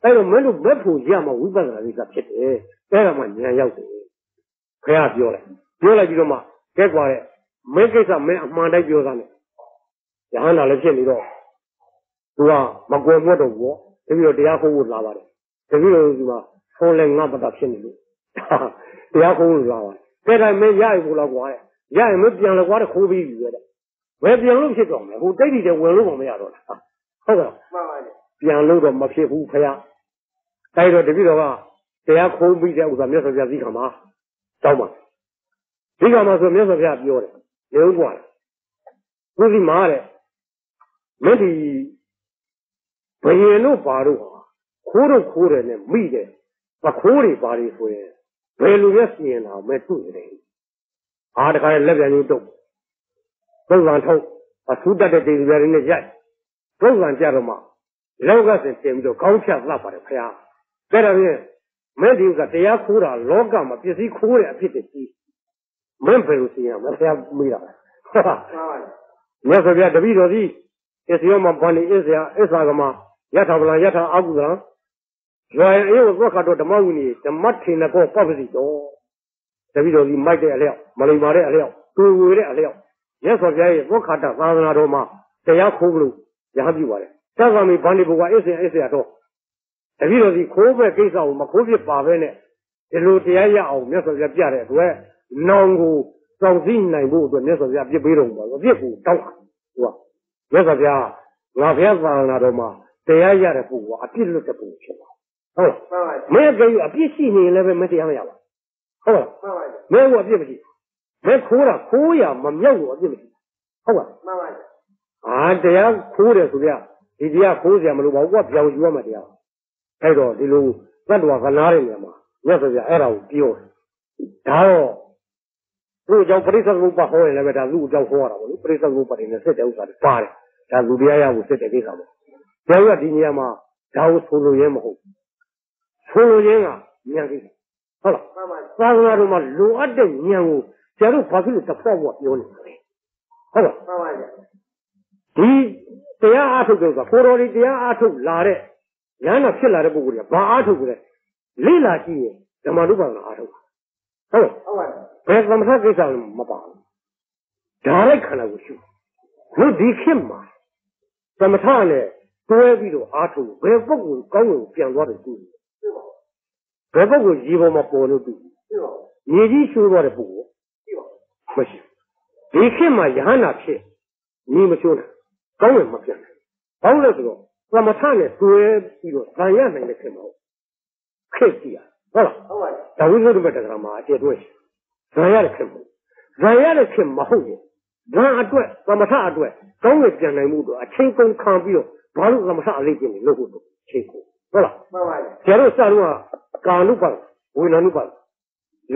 အဲ့တော့မင်းတို့ဘက်ဖို့ရမှာဝိပဿနာလေးကဖြစ်တယ်အဲ့ဒါမှဉာဏ်ရောက်တယ်ခင်ဗျာပြောလိုက်ပြောလိုက်ပြီးတော့မှကဲကွာတဲ့မင်းကိစ္စမင်းအမှန်တိုင်းပြောသားနဲ့ရဟန္တာလည်းဖြစ်နေတော့သူကမကွယ်မွတ်တော့ဘူးတပြီးတော့တရားဟောဖို့လာပါတယ်တကယ်လို့ဒီမှာဖုံးလဲငါ့ပတ်တာဖြစ်နေလို့တရားခုံးလို့လာပါတယ်။တဲ့တိုင်းမင်းရရဘူးလောက်ကွာတဲ့။ရရင်မပြန်လောက်ကွာတဲ့ခိုးပြီးပြီပဲတဲ့။ဝယ်ပြန်လို့ဖြစ်တော့မယ်။ဟိုတိတ်တိတဲ့ဝင်လို့မရတော့လား။ဟုတ်ကဲ့။မှန်ပါလေ။ပြန်လို့တော့မဖြစ်ဘူးခင်ဗျာ။တိုက်တော့တပည့်တော်ကတရားခုံးပြီးတဲ့ဥစ္စာမြတ်စွာဘုရားသိခါမှာတောင်းပါ။သိခါမှာဆိုမြတ်စွာဘုရားပြောတယ်။လေဦးကွာ။သူဒီမှာတဲ့။မင်းဒီဘယ်ရင်လို့ပါတော့ခိုးတော့ခိုးတယ်နဲ့မိတယ်ပခိုးတွေပါတွေဆိုရင်ဘယ်လိုလဲစီရင်တာမဲ့တွေ့တယ်အားတခါလက်ပြန်လို့တုတ်ပုံစံထုတ်အထူးတက်တဲ့တေဇူတွေနဲ့ရိုက်ပုံစံကြတော့မှလောကစဉ်တင်ပြီးတော့ကောင်းချလှပါတယ်ခရားဒါတော့ပြင်မင်းဒီကတရားခိုးတာလောကမှာပစ္စည်းခိုးတဲ့အဖြစ်တည်းကြီးမင်းဘယ်လိုစီရင်မလဲခရားမိတာဟုတ်ပါဘူးမြတ်စွာဘုရားတပည့်တော်ကြီးအစ္စယောမဘာနိအစ္စယအစ္စကမယထာဗလံယထာအာဟုသံဇောယေဝသောခတော်ဓမ္မဝိနည်းဓမ္မထေနကောပပ္ပစီတော်တပည့်တော်ကြီးမိုက်တဲ့အလျောက်မလိမ္မာတဲ့အလျောက်တူဝေတဲ့အလျောက်ရသော်ပြားရဲ့သောခတာသာသနာတော်မှာတရားခိုးလို့ရဟပြုပါတယ်သက္ကမေဗန္ဒီဘုရားအစ်စင်အစ်စရာတော်တပည့်တော်ကြီးခိုးပဲကိစ္စကိုမခိုးဖြစ်ပါပဲနဲ့ဒီလိုတရားရအောင်မြတ်စွာဘုရားပြတဲ့အတွက်နောင်ကိုစောင့်သိနိုင်ဖို့အတွက်မြတ်စွာဘုရားပြစ်ပေးတော်မူပါအပြစ်ကိုတောက်ဟိုကမြတ်စွာဘုရားငါဘုရားသာသနာတော်မှာတရားရတဲ့ပုဂ္ဂိုလ်ကအပြစ်လွတ်တဲ့ပုဂ္ဂိုလ်ဖြစ်ပါဟုတ်လားမင်းကယူအပြစ်ရှိနေရင်လည်းပဲမတရားမရပါဟုတ်လားမင်းကအပြစ်မရှိမင်းခိုးတာခိုးရမမြောက်လို့အပြစ်မရှိဟုတ်လားမှန်ပါဗျာအာတရားခိုးတယ်ဆိုကြဒီတရားခိုးစရာမလိုပါဘူးကွာပြောင်ယူရမှာတရားအဲ့တော့ဒီလိုသတ္တဝါကနားတဲ့နေရာမှာမြတ်စွာဘုရားအဲ့ဒါကိုပြောတယ်ဒါတော့သူ့အကြောင်းပရိစ္ဆေသမုပ္ပါဒ်ဟောရင်လည်းပဲဒါသူ့အကြောင်းဟောရတာပေါ့လေပရိစ္ဆေသမုပ္ပါဒ်နဲ့ဆက်တဲ့ဥစ္စာတွေပါတယ်ဒါလူတရားရဖို့ဆက်တဲ့ကိစ္စပါကျောင်းရဒီနေရာမှာဒါကိုဆိုလို့ရဲမဟုတ်ဆိုလို့ရင်းကဉာဏ်ကြီးဟုတ်လားမှန်ပါသာသနာတော်မှာလိုအပ်တဲ့ဉာဏ်ကိုကျတော့ဘာဖြစ်လို့တစ်ဖက်ဘောပြောနေလဲဟုတ်လားမှန်ပါဒီတရားအားထုတ်ကြတာကိုတော်ဒီတရားအားထုတ်လာတဲ့ဉာဏ်နဲ့ဖြစ်လာတဲ့ပုဂ္ဂိုလ်ကဘာအားထုတ်ကြလဲလေ့လာကြည့်ရင်ဓမ္မလူပ္ပန္နအားထုတ်ဟုတ်လားဟုတ်ပါဘယ်သမထကိစ္စလည်းမပါဘူးဒါလိုက်ခန္ဓာကိုရှုလို့ဒီခေတ်မှာသမထနဲ့ တွဲပြီးတော့အားထုတ်ဘယ်ဘက်ကိုကောင်းကိုပြန်သွားတယ်သူသိပါဘူးဘယ်ဘက်ကိုရေပေါ်မှာပေါ်လို့သူသိပါဘူးမြေကြီးရှိုးသွားတဲ့ပုံကိုသိပါဘူးမရှိဒီခေတ်မှာယဟန္တာဖြစ်မြေမရှိုးနဲ့ကောင်းဝင်မပြန်ဘူးဘာလို့လဲဆိုတော့သမထနဲ့တွဲပြီးတော့ဇံရနိုင်တဲ့ခေတ်မှာခက်ကြီးရဟုတ်လားဟုတ်ပါဘူးဒါဝိသုဒ္ဓမတ္တကရာမှာအကျယ်တွဲရှိဇံရတဲ့ခေတ်မှာဇံရတဲ့ခေတ်မဟုတ်ဘူးဇံအတွက်သမထအတွက်ကောင်းဝင်ပြန်နိုင်မှုတော့အချိန်ကုန်ခံပြီးတော့ဘာလို့သမထအလေးကျင့်နေလို့ဟုတ်တော့ချိန်ကိုဟုတ်လားမှန်ပါဗျာကျတော့စတော့ကာနုပါဝေနနုပါ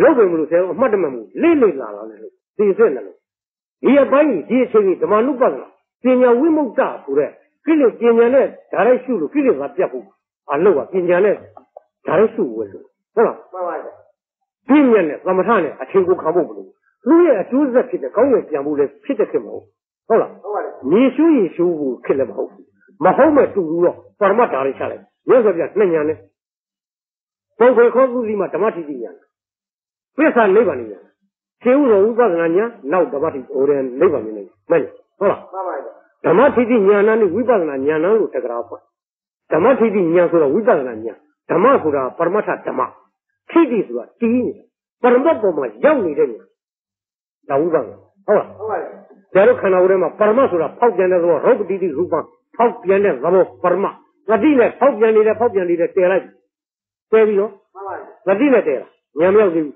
လုပ်ပဲမလို့ဆရာကအမှတ်တမဲ့မှုလေးလေးလာလာလို့သိစက်နေလို့ဒီအပိုင်းဒီအချိန်ကြီးဓမ္မနုပါဒနာပညာဝိမု क्त ဆိုတဲ့ကိလေပညာနဲ့ဒါရိုက်ရှုလို့ကိလေသာပြတ်ဖို့အလုပ်ကပညာနဲ့ဒါရိုက်ရှုဝင်လို့ဟုတ်လားမှန်ပါဗျာပညာနဲ့သမထနဲ့အချိန်ကိုခံဖို့မလို့သူ့ရဲ့အကျိုးဆက်ဖြစ်တဲ့ကောင်းရဲ့ပြန်ဖို့လဲဖြစ်တဲ့ခင်မဟုတ်ဟုတ်လားဟုတ်ပါဗျာမြေရှုရေရှုဖို့ခက်လည်းမဟုတ်ဘူးမဟုတ်မဲ့တူလို့ပရမတ်ဓာရီချလိုက်ရုပ်ဆိုပြနှစ်ညာနဲ့ပုဂ္ဂိုလ်ခေါ်သူစီမှာဓမ္မတိတိညာပိဿာနိဗ္ဗာန်ညာရှင်ဥရောဥပဒနာညာနောက်ဓမ္မတိဟိုတဲ့နိဗ္ဗာန်ညာနဲ့မဲ့ဟုတ်လားမှန်ပါဗျာဓမ္မတိတိညာနဲ့ဝိပဿနာညာနဲ့လို့တက္ကရာဖွင့်ဓမ္မတိတိညာဆိုတော့ဝိပဿနာညာဓမ္မဆိုတာပရမတ်ဓမ္မတိတိဆိုတာတည်နေပရမတ်ပေါ်မှာရောက်နေတဲ့ညာဒါဝိပဿနာဟုတ်လားဟုတ်ပါဗျာကျတော့ခန္ဓာကိုယ်ထဲမှာပရမတ်ဆိုတာဖောက်ပြန်တဲ့သဘောရုပ်တိတိရူပံဖောက်ပြန်တဲ့သဘောပရမသတိနဲ့ဖောက်ပြန်နေတဲ့ဖောက်ပြန်နေတဲ့တည်လိုက်တဲပြီးတော့မှန်ပါဘူးသတိနဲ့တည်တာဉာဏ်မရောက်သေးဘူ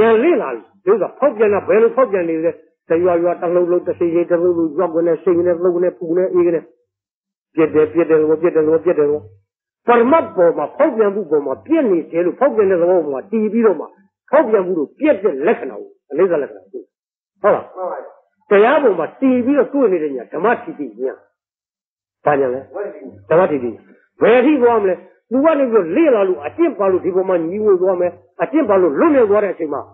းဉာဏ်လေးလာပြီဒါကဖောက်ပြန်တာဘယ်လိုဖောက်ပြန်နေလဲတရွာရွာတလှုပ်လှုပ်တစ်စီစီတလှုပ်လှုပ်ကြောက်ကနေစိတ်ကနေလှုပ်နေပူနေအေးကနေပြက်တယ်ပြက်တယ်လို့ပြက်တယ်လို့ပြက်တယ်လို့ပရမတ်ပေါ်မှာဖောက်ပြန်မှုပေါ်မှာပြက်နေတယ်လို့ဖောက်ပြန်တဲ့သဘောပေါ်မှာတည်ပြီးတော့မှဖောက်ပြန်မှုလို့ပြက်တဲ့လက္ခဏာကိုအလေးစားလက္ခဏာကိုဟုတ်လားမှန်ပါတရားပေါ်မှာတည်ပြီးတော့တွေ့နေတဲ့ညာဓမ္မတိတိညာဘာညာလဲဓမ္မတိတိဘယ်ထိသွားမလဲသူကနေပြီးလေ့လာလို့အကျင့်ပါလို့ဒီပေါ်မှာညီဝေသွားမယ်အကျင့်ပါလို့လွတ်နေသွားတဲ့အချိန်မှာသ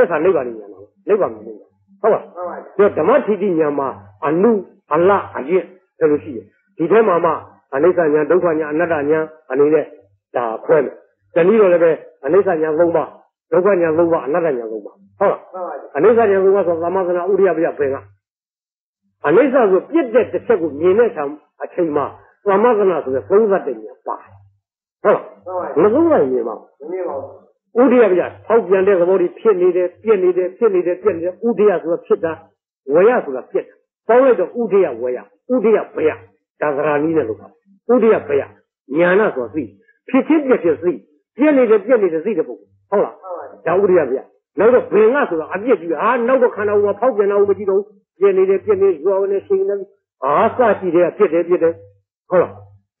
က်သာနိဗ္ဗာန်ဉာဏ်လာနိဗ္ဗာန်မြင်လို့ဟုတ်ပါဘူးဒါဓမ္မတိတိဉာဏ်မှာအနုအလအကျင့်တယ်လို့ရှိတယ်ဒီထဲမှာမှအနိစ္စဉာဏ်ဒုက္ခဉာဏ်အနတ္တဉာဏ်အနေနဲ့ဒါခွဲမယ်တနည်းတော့လည်းပဲအနိစ္စဉာဏ်သုံးပါဒုက္ခဉာဏ်သုံးပါအနတ္တဉာဏ်သုံးပါဟုတ်လားအနိစ္စဉာဏ်သုံးပါဆိုသမသနာဥရိယပယပင်ကအနိစ္စဆိုပြည့်တဲ့တစ်ချက်ကိုမြင်တဲ့အခါအချိန်မှာသမသနာဆိုတဲ့သုံးသတ်တဲ့ညာပါတယ်ဟုတ်လားမသုံးနိုင်မြင်ပါဘူးမမြင်ပါဘူးဥဒိယပြထောက်ပြန်တဲ့သဘောတွေဖြစ်နေတယ်ပြည့်နေတယ်ဖြစ်နေတယ်ပြည့်နေတယ်ဥဒိယဆိုတာဖြစ်တာဝေယဆိုတာပြည့်တာပေါင်းလိုက်တော့ဥဒိယဝေယဥဒိယဘယဒါသရာနည်းနဲ့လို့ပါဥဒိယဘယညာနာဆိုတာသိဖြစ်ဖြစ်ပြည့်ဖြစ်သိပြည့်နေတယ်ပြည့်နေတယ်သိတဲ့ပုံဟုတ်လားဒါဥဒိယပြနောက်တော့ဘင်္ဂဆိုတာအပြည့်ကြီးဟာနောက်တော့ခန္ဓာကိုယ်မှာဖောက်ပြန်တာကိုမကြည့်တော့ပြည့်နေတယ်ပြည့်နေရောနဲ့ရှိနေတယ်အာစကြည့်တယ်ဖြစ်တယ်ဖြစ်တယ်ဟုတ်လားပ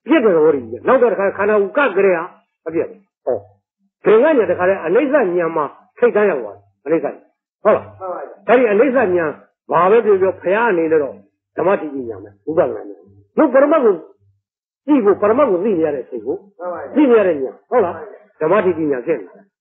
ြည့်တယ်သဘောကြီးနောက်တော့တခါခန္ဓာဥကကရေဟာအပြည့်ဟောဘယ်ကညာတခါလဲအနိစ္စဉာဏ်မှာထိတ်တန်းရောက်သွားအနိစ္စဟုတ်လားဒါဒီအနိစ္စဉာဏ်ဘာပဲပြောပြောဖျားအနေနဲ့တော့ဓမ္မတိတိဉာဏ်ပဲဥပက္ခဏဉာဏ်လို့ပရမတ်ကိုကြည့်ဖို့ပရမတ်ကိုသိနေရတဲ့စိတ်ကိုသိနေရတဲ့ဉာဏ်ဟုတ်လားဓမ္မတိတိဉာဏ်ဖြစ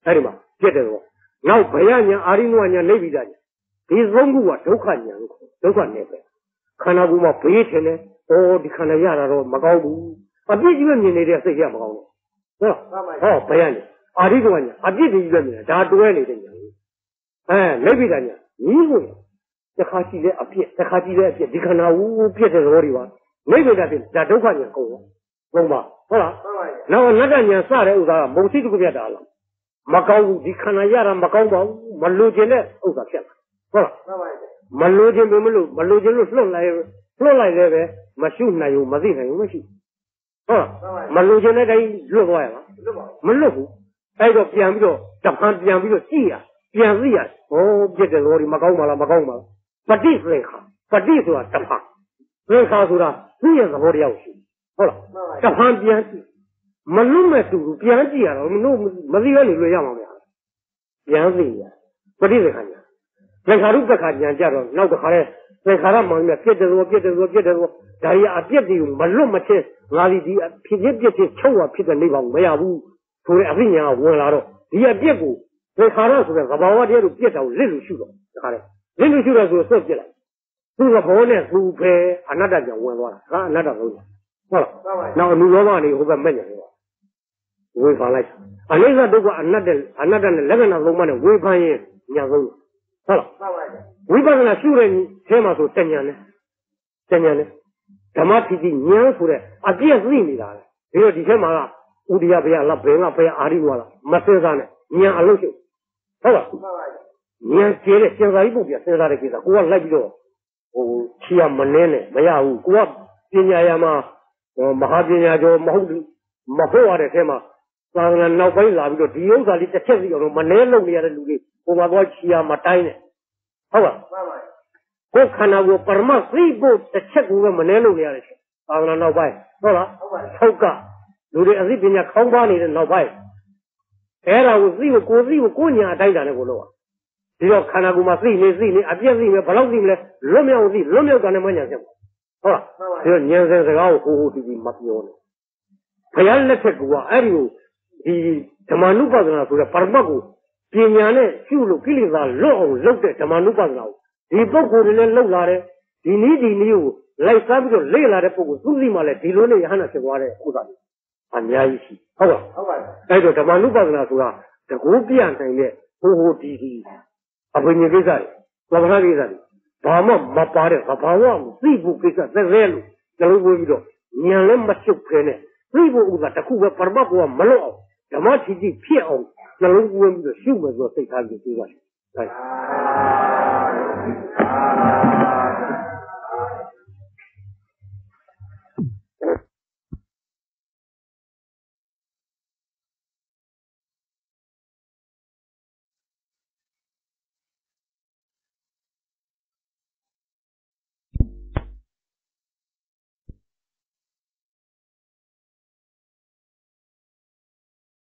်နေတာအဲဒီမှာပြည့်တယ်သဘောနောက်ဘယဉာဏ်အာရိမဝဉာဏ်နိဗ္ဗိဒဉာဏ်ဒီသုံးခုကဒုက္ခဉာဏ်ကိုဒုက္ခနဲ့ပဲခန္ဓာကိုယ်မှာဘေးထင်တယ်။အော်ဒီခန္ဓာရတာတော့မကောင်းဘူး။အပြစ်ကြီးပဲမြင်နေတဲ့စိတ်ကမကောင်းဘူး။ဟုတ်လား။ဟောဘယ်ရလဲ။အာရိကဝညာအပြစ်ကြီးပဲမြင်တာဒါတွဲနေတဲ့ညာ။အဲနိဗ္ဗိဒညာကြီးကိုတစ်ခါရှိတဲ့အပြစ်တစ်ခါရှိတဲ့အပြစ်ဒီခန္ဓာဝူပြစ်တဲ့သဘောတွေပါ။နိဗ္ဗိဒဖြစ်ဒါဒုက္ခညာကုန်ရော။ကုန်ပါဟုတ်လား။နောက်အနတ္တညာစတဲ့ဥစ္စာကမုံစိတုကပြတ်တာလား။မကောင်းဘူးဒီခန္ဓာရတာမကောင်းပါဘူး။မလိုချင်တဲ့ဥစ္စာဖြစ်တာ။ဟုတ်လား။မလိုခြင်းပဲမလို့မလိုခြင်းလို့လွတ်လိုက်လွတ်လိုက်လည်းပဲမရှုနိုင်ဘူးမသိနိုင်ဘူးမရှိဟုတ်မလိုခြင်းတဲ့တိုင်းလွတ်သွားရလားမလွတ်ဘူးအဲ့တော့ပြန်ပြီးတော့တပံပြန်ပြီးတော့ကြည့်ရပြန်သိရဟောပြစ်တယ်လို့ဒီမကောင်းပါလားမကောင်းပါဘူးပဋိသင်္ခါပဋိဆိုတာတပံသင်္ခါဆိုတာသိရသဘောတရားကိုရှိဟုတ်လားတပံပြန်ကြည့်မလွတ်မဲ့သူပြန်ကြည့်ရတော့မလို့မသိရလို့လွတ်ရမှာမဟုတ်ဘူးပြန်သိရပဋိသင်္ခါညာသင်္ခါရုပ္ပခါဉာဏ်ကြတော့နောက်တစ်ခါလဲသင်္ခါရမှန်ပြီးပြည့်တယ်လို့ပြည့်တယ်လို့ပြည့်တယ်လို့ဒါရီအပြည့်တွေကိုမလွတ်မချင်းငါဒီဒီဖြစ်ဖြစ်ပြည့်ဖြစ်ချုပ်ရဖြစ်တဲ့နေပါမရဘူးဆိုတဲ့အသိဉာဏ်ကဝင်လာတော့ဒီအပြည့်ကိုသင်္ခါရဆိုတဲ့သဘာဝတရားကိုပြည့်တာကိုလစ်လို့ရှုတော့ဒါခါလဲလစ်လို့ရှုတော့ဆိုတော့ဆက်ပြည့်လိုက်သူ့သဘောနဲ့သူ့ပဲအနတ္တကြောင့်ဝင်သွားတာဟာအနတ္တလို့ဟုတ်လားနောက်အနုရောဓကနေဟိုဘက်မဲ့ညာရောဝေဖန်လိုက်အနိစ္စဒုက္ခအနတ္တအနတ္တနဲ့လက္ခဏာသုံးပါးနဲ့ဝေဖန်ရင်ညာဆုံးဟုတ်လားဝိပဿနာရှုတဲ့ခြင်းမှာဆိုတဉဏ်နဲ့တဉဏ်နဲ့ ဓမ္မတိတိဉာဏ်ဆိုတဲ့အပြည့်သိနေတာလေဒါတော့ဒီထဲမှာကဥဒိယဘယလာဘင်္ဂဘယအာရိဝါလာမစင်စားနဲ့ဉာဏ်အလုပ်ရှိဟုတ်လားမှန်ပါဗျာဉာဏ်ကျဲတဲ့စင်စားကြီးပုံပြစင်စားတဲ့ကိစ္စကိုကလိုက်ပြီးတော့ဟိုချီရမနှင်းနဲ့မရဘူးကိုကပညာရမှာမဟာပညာကျော်မဟုတ်ဘူးမဟုတ်ရတဲ့အဲမှာသာသနာနောက်ပိုင်းလာပြီးတော့ဒီဥစ္စာလေးတစ်ချက်စီအောင်မနှဲလုံနေရတဲ့လူလေးဟိုမှာတော့ချီရမတိုင်းနဲ့ဟုတ်လားမှန်ပါကိုခန္ဓာကိုပရမသိဖို့တစ်ချက်ကိုမနှဲလုံနေရတဲ့သာသနာနောက်ပိုင်းဟုတ်လားဟုတ်ပါဆောက်ကလူတွေအသိပညာခေါင်းပါနေတဲ့နောက်ပိုင်းအဲ့ဒါကိုသိဖို့ကိုသိဖို့ကိုညာအတိုင်းတာနဲ့ကိုလို့ပါဒီတော့ခန္ဓာကိုယ်မှာသိနေသိနေအပြည့်သိနေဘယ်လောက်သိမလဲလွတ်မြောက်သိလွတ်မြောက်တာနဲ့မညာချက်ဘူးဟုတ်လားဒီတော့ဉာဏ်စင်စကားကိုဟိုဟိုတီတီမပြောနဲ့ဘုရားလက်ထက်ကအဲ့ဒီကိုဒီဓမ္မနုပါဒနာဆိုတာပရမတ်ကိုပညာနဲ့ရှုလို့ကိလေသာလွတ်အောင်လုပ်တဲ့ဓမ္မနုပါဒနာကိုဒီပုဂ္ဂိုလ်တွေလည်းလှုပ်လာတယ်ဒီနည်းဒီနည်းကိုလိုက်စားပြီးတော့လေ့လာတဲ့ပုဂ္ဂိုလ်သူသိမှလည်းဒီလိုနဲ့ယဟန္တာဖြစ်သွားတဲ့ဥစ္စာတွေအများကြီးရှိဟုတ်လားဟုတ်ပါဘူးအဲ့တော့ဓမ္မနုပါဒနာဆိုတာတကူပြနိုင်တဲ့ဟိုဟိုတီတီအဘိညာကိစ္စတွေသဘာဝကိစ္စတွေဘာမှမပါတဲ့သဘာဝကိုသိဖို့ကိစ္စသဲလို့ကျလို့ပြောပြီးတော့ဉာဏ်လည်းမချုပ်ခဲနဲ့သိဖို့ဥစ္စာတစ်ခုပဲပရမတ်ဘောကမလွတ်အောင်ဓမ္မထီကြီးဖြစ်အောင်ကျလို့ပြောပြီးတော့ရှုမယ်ဆိုတော့သိထားပြီးသိပါလား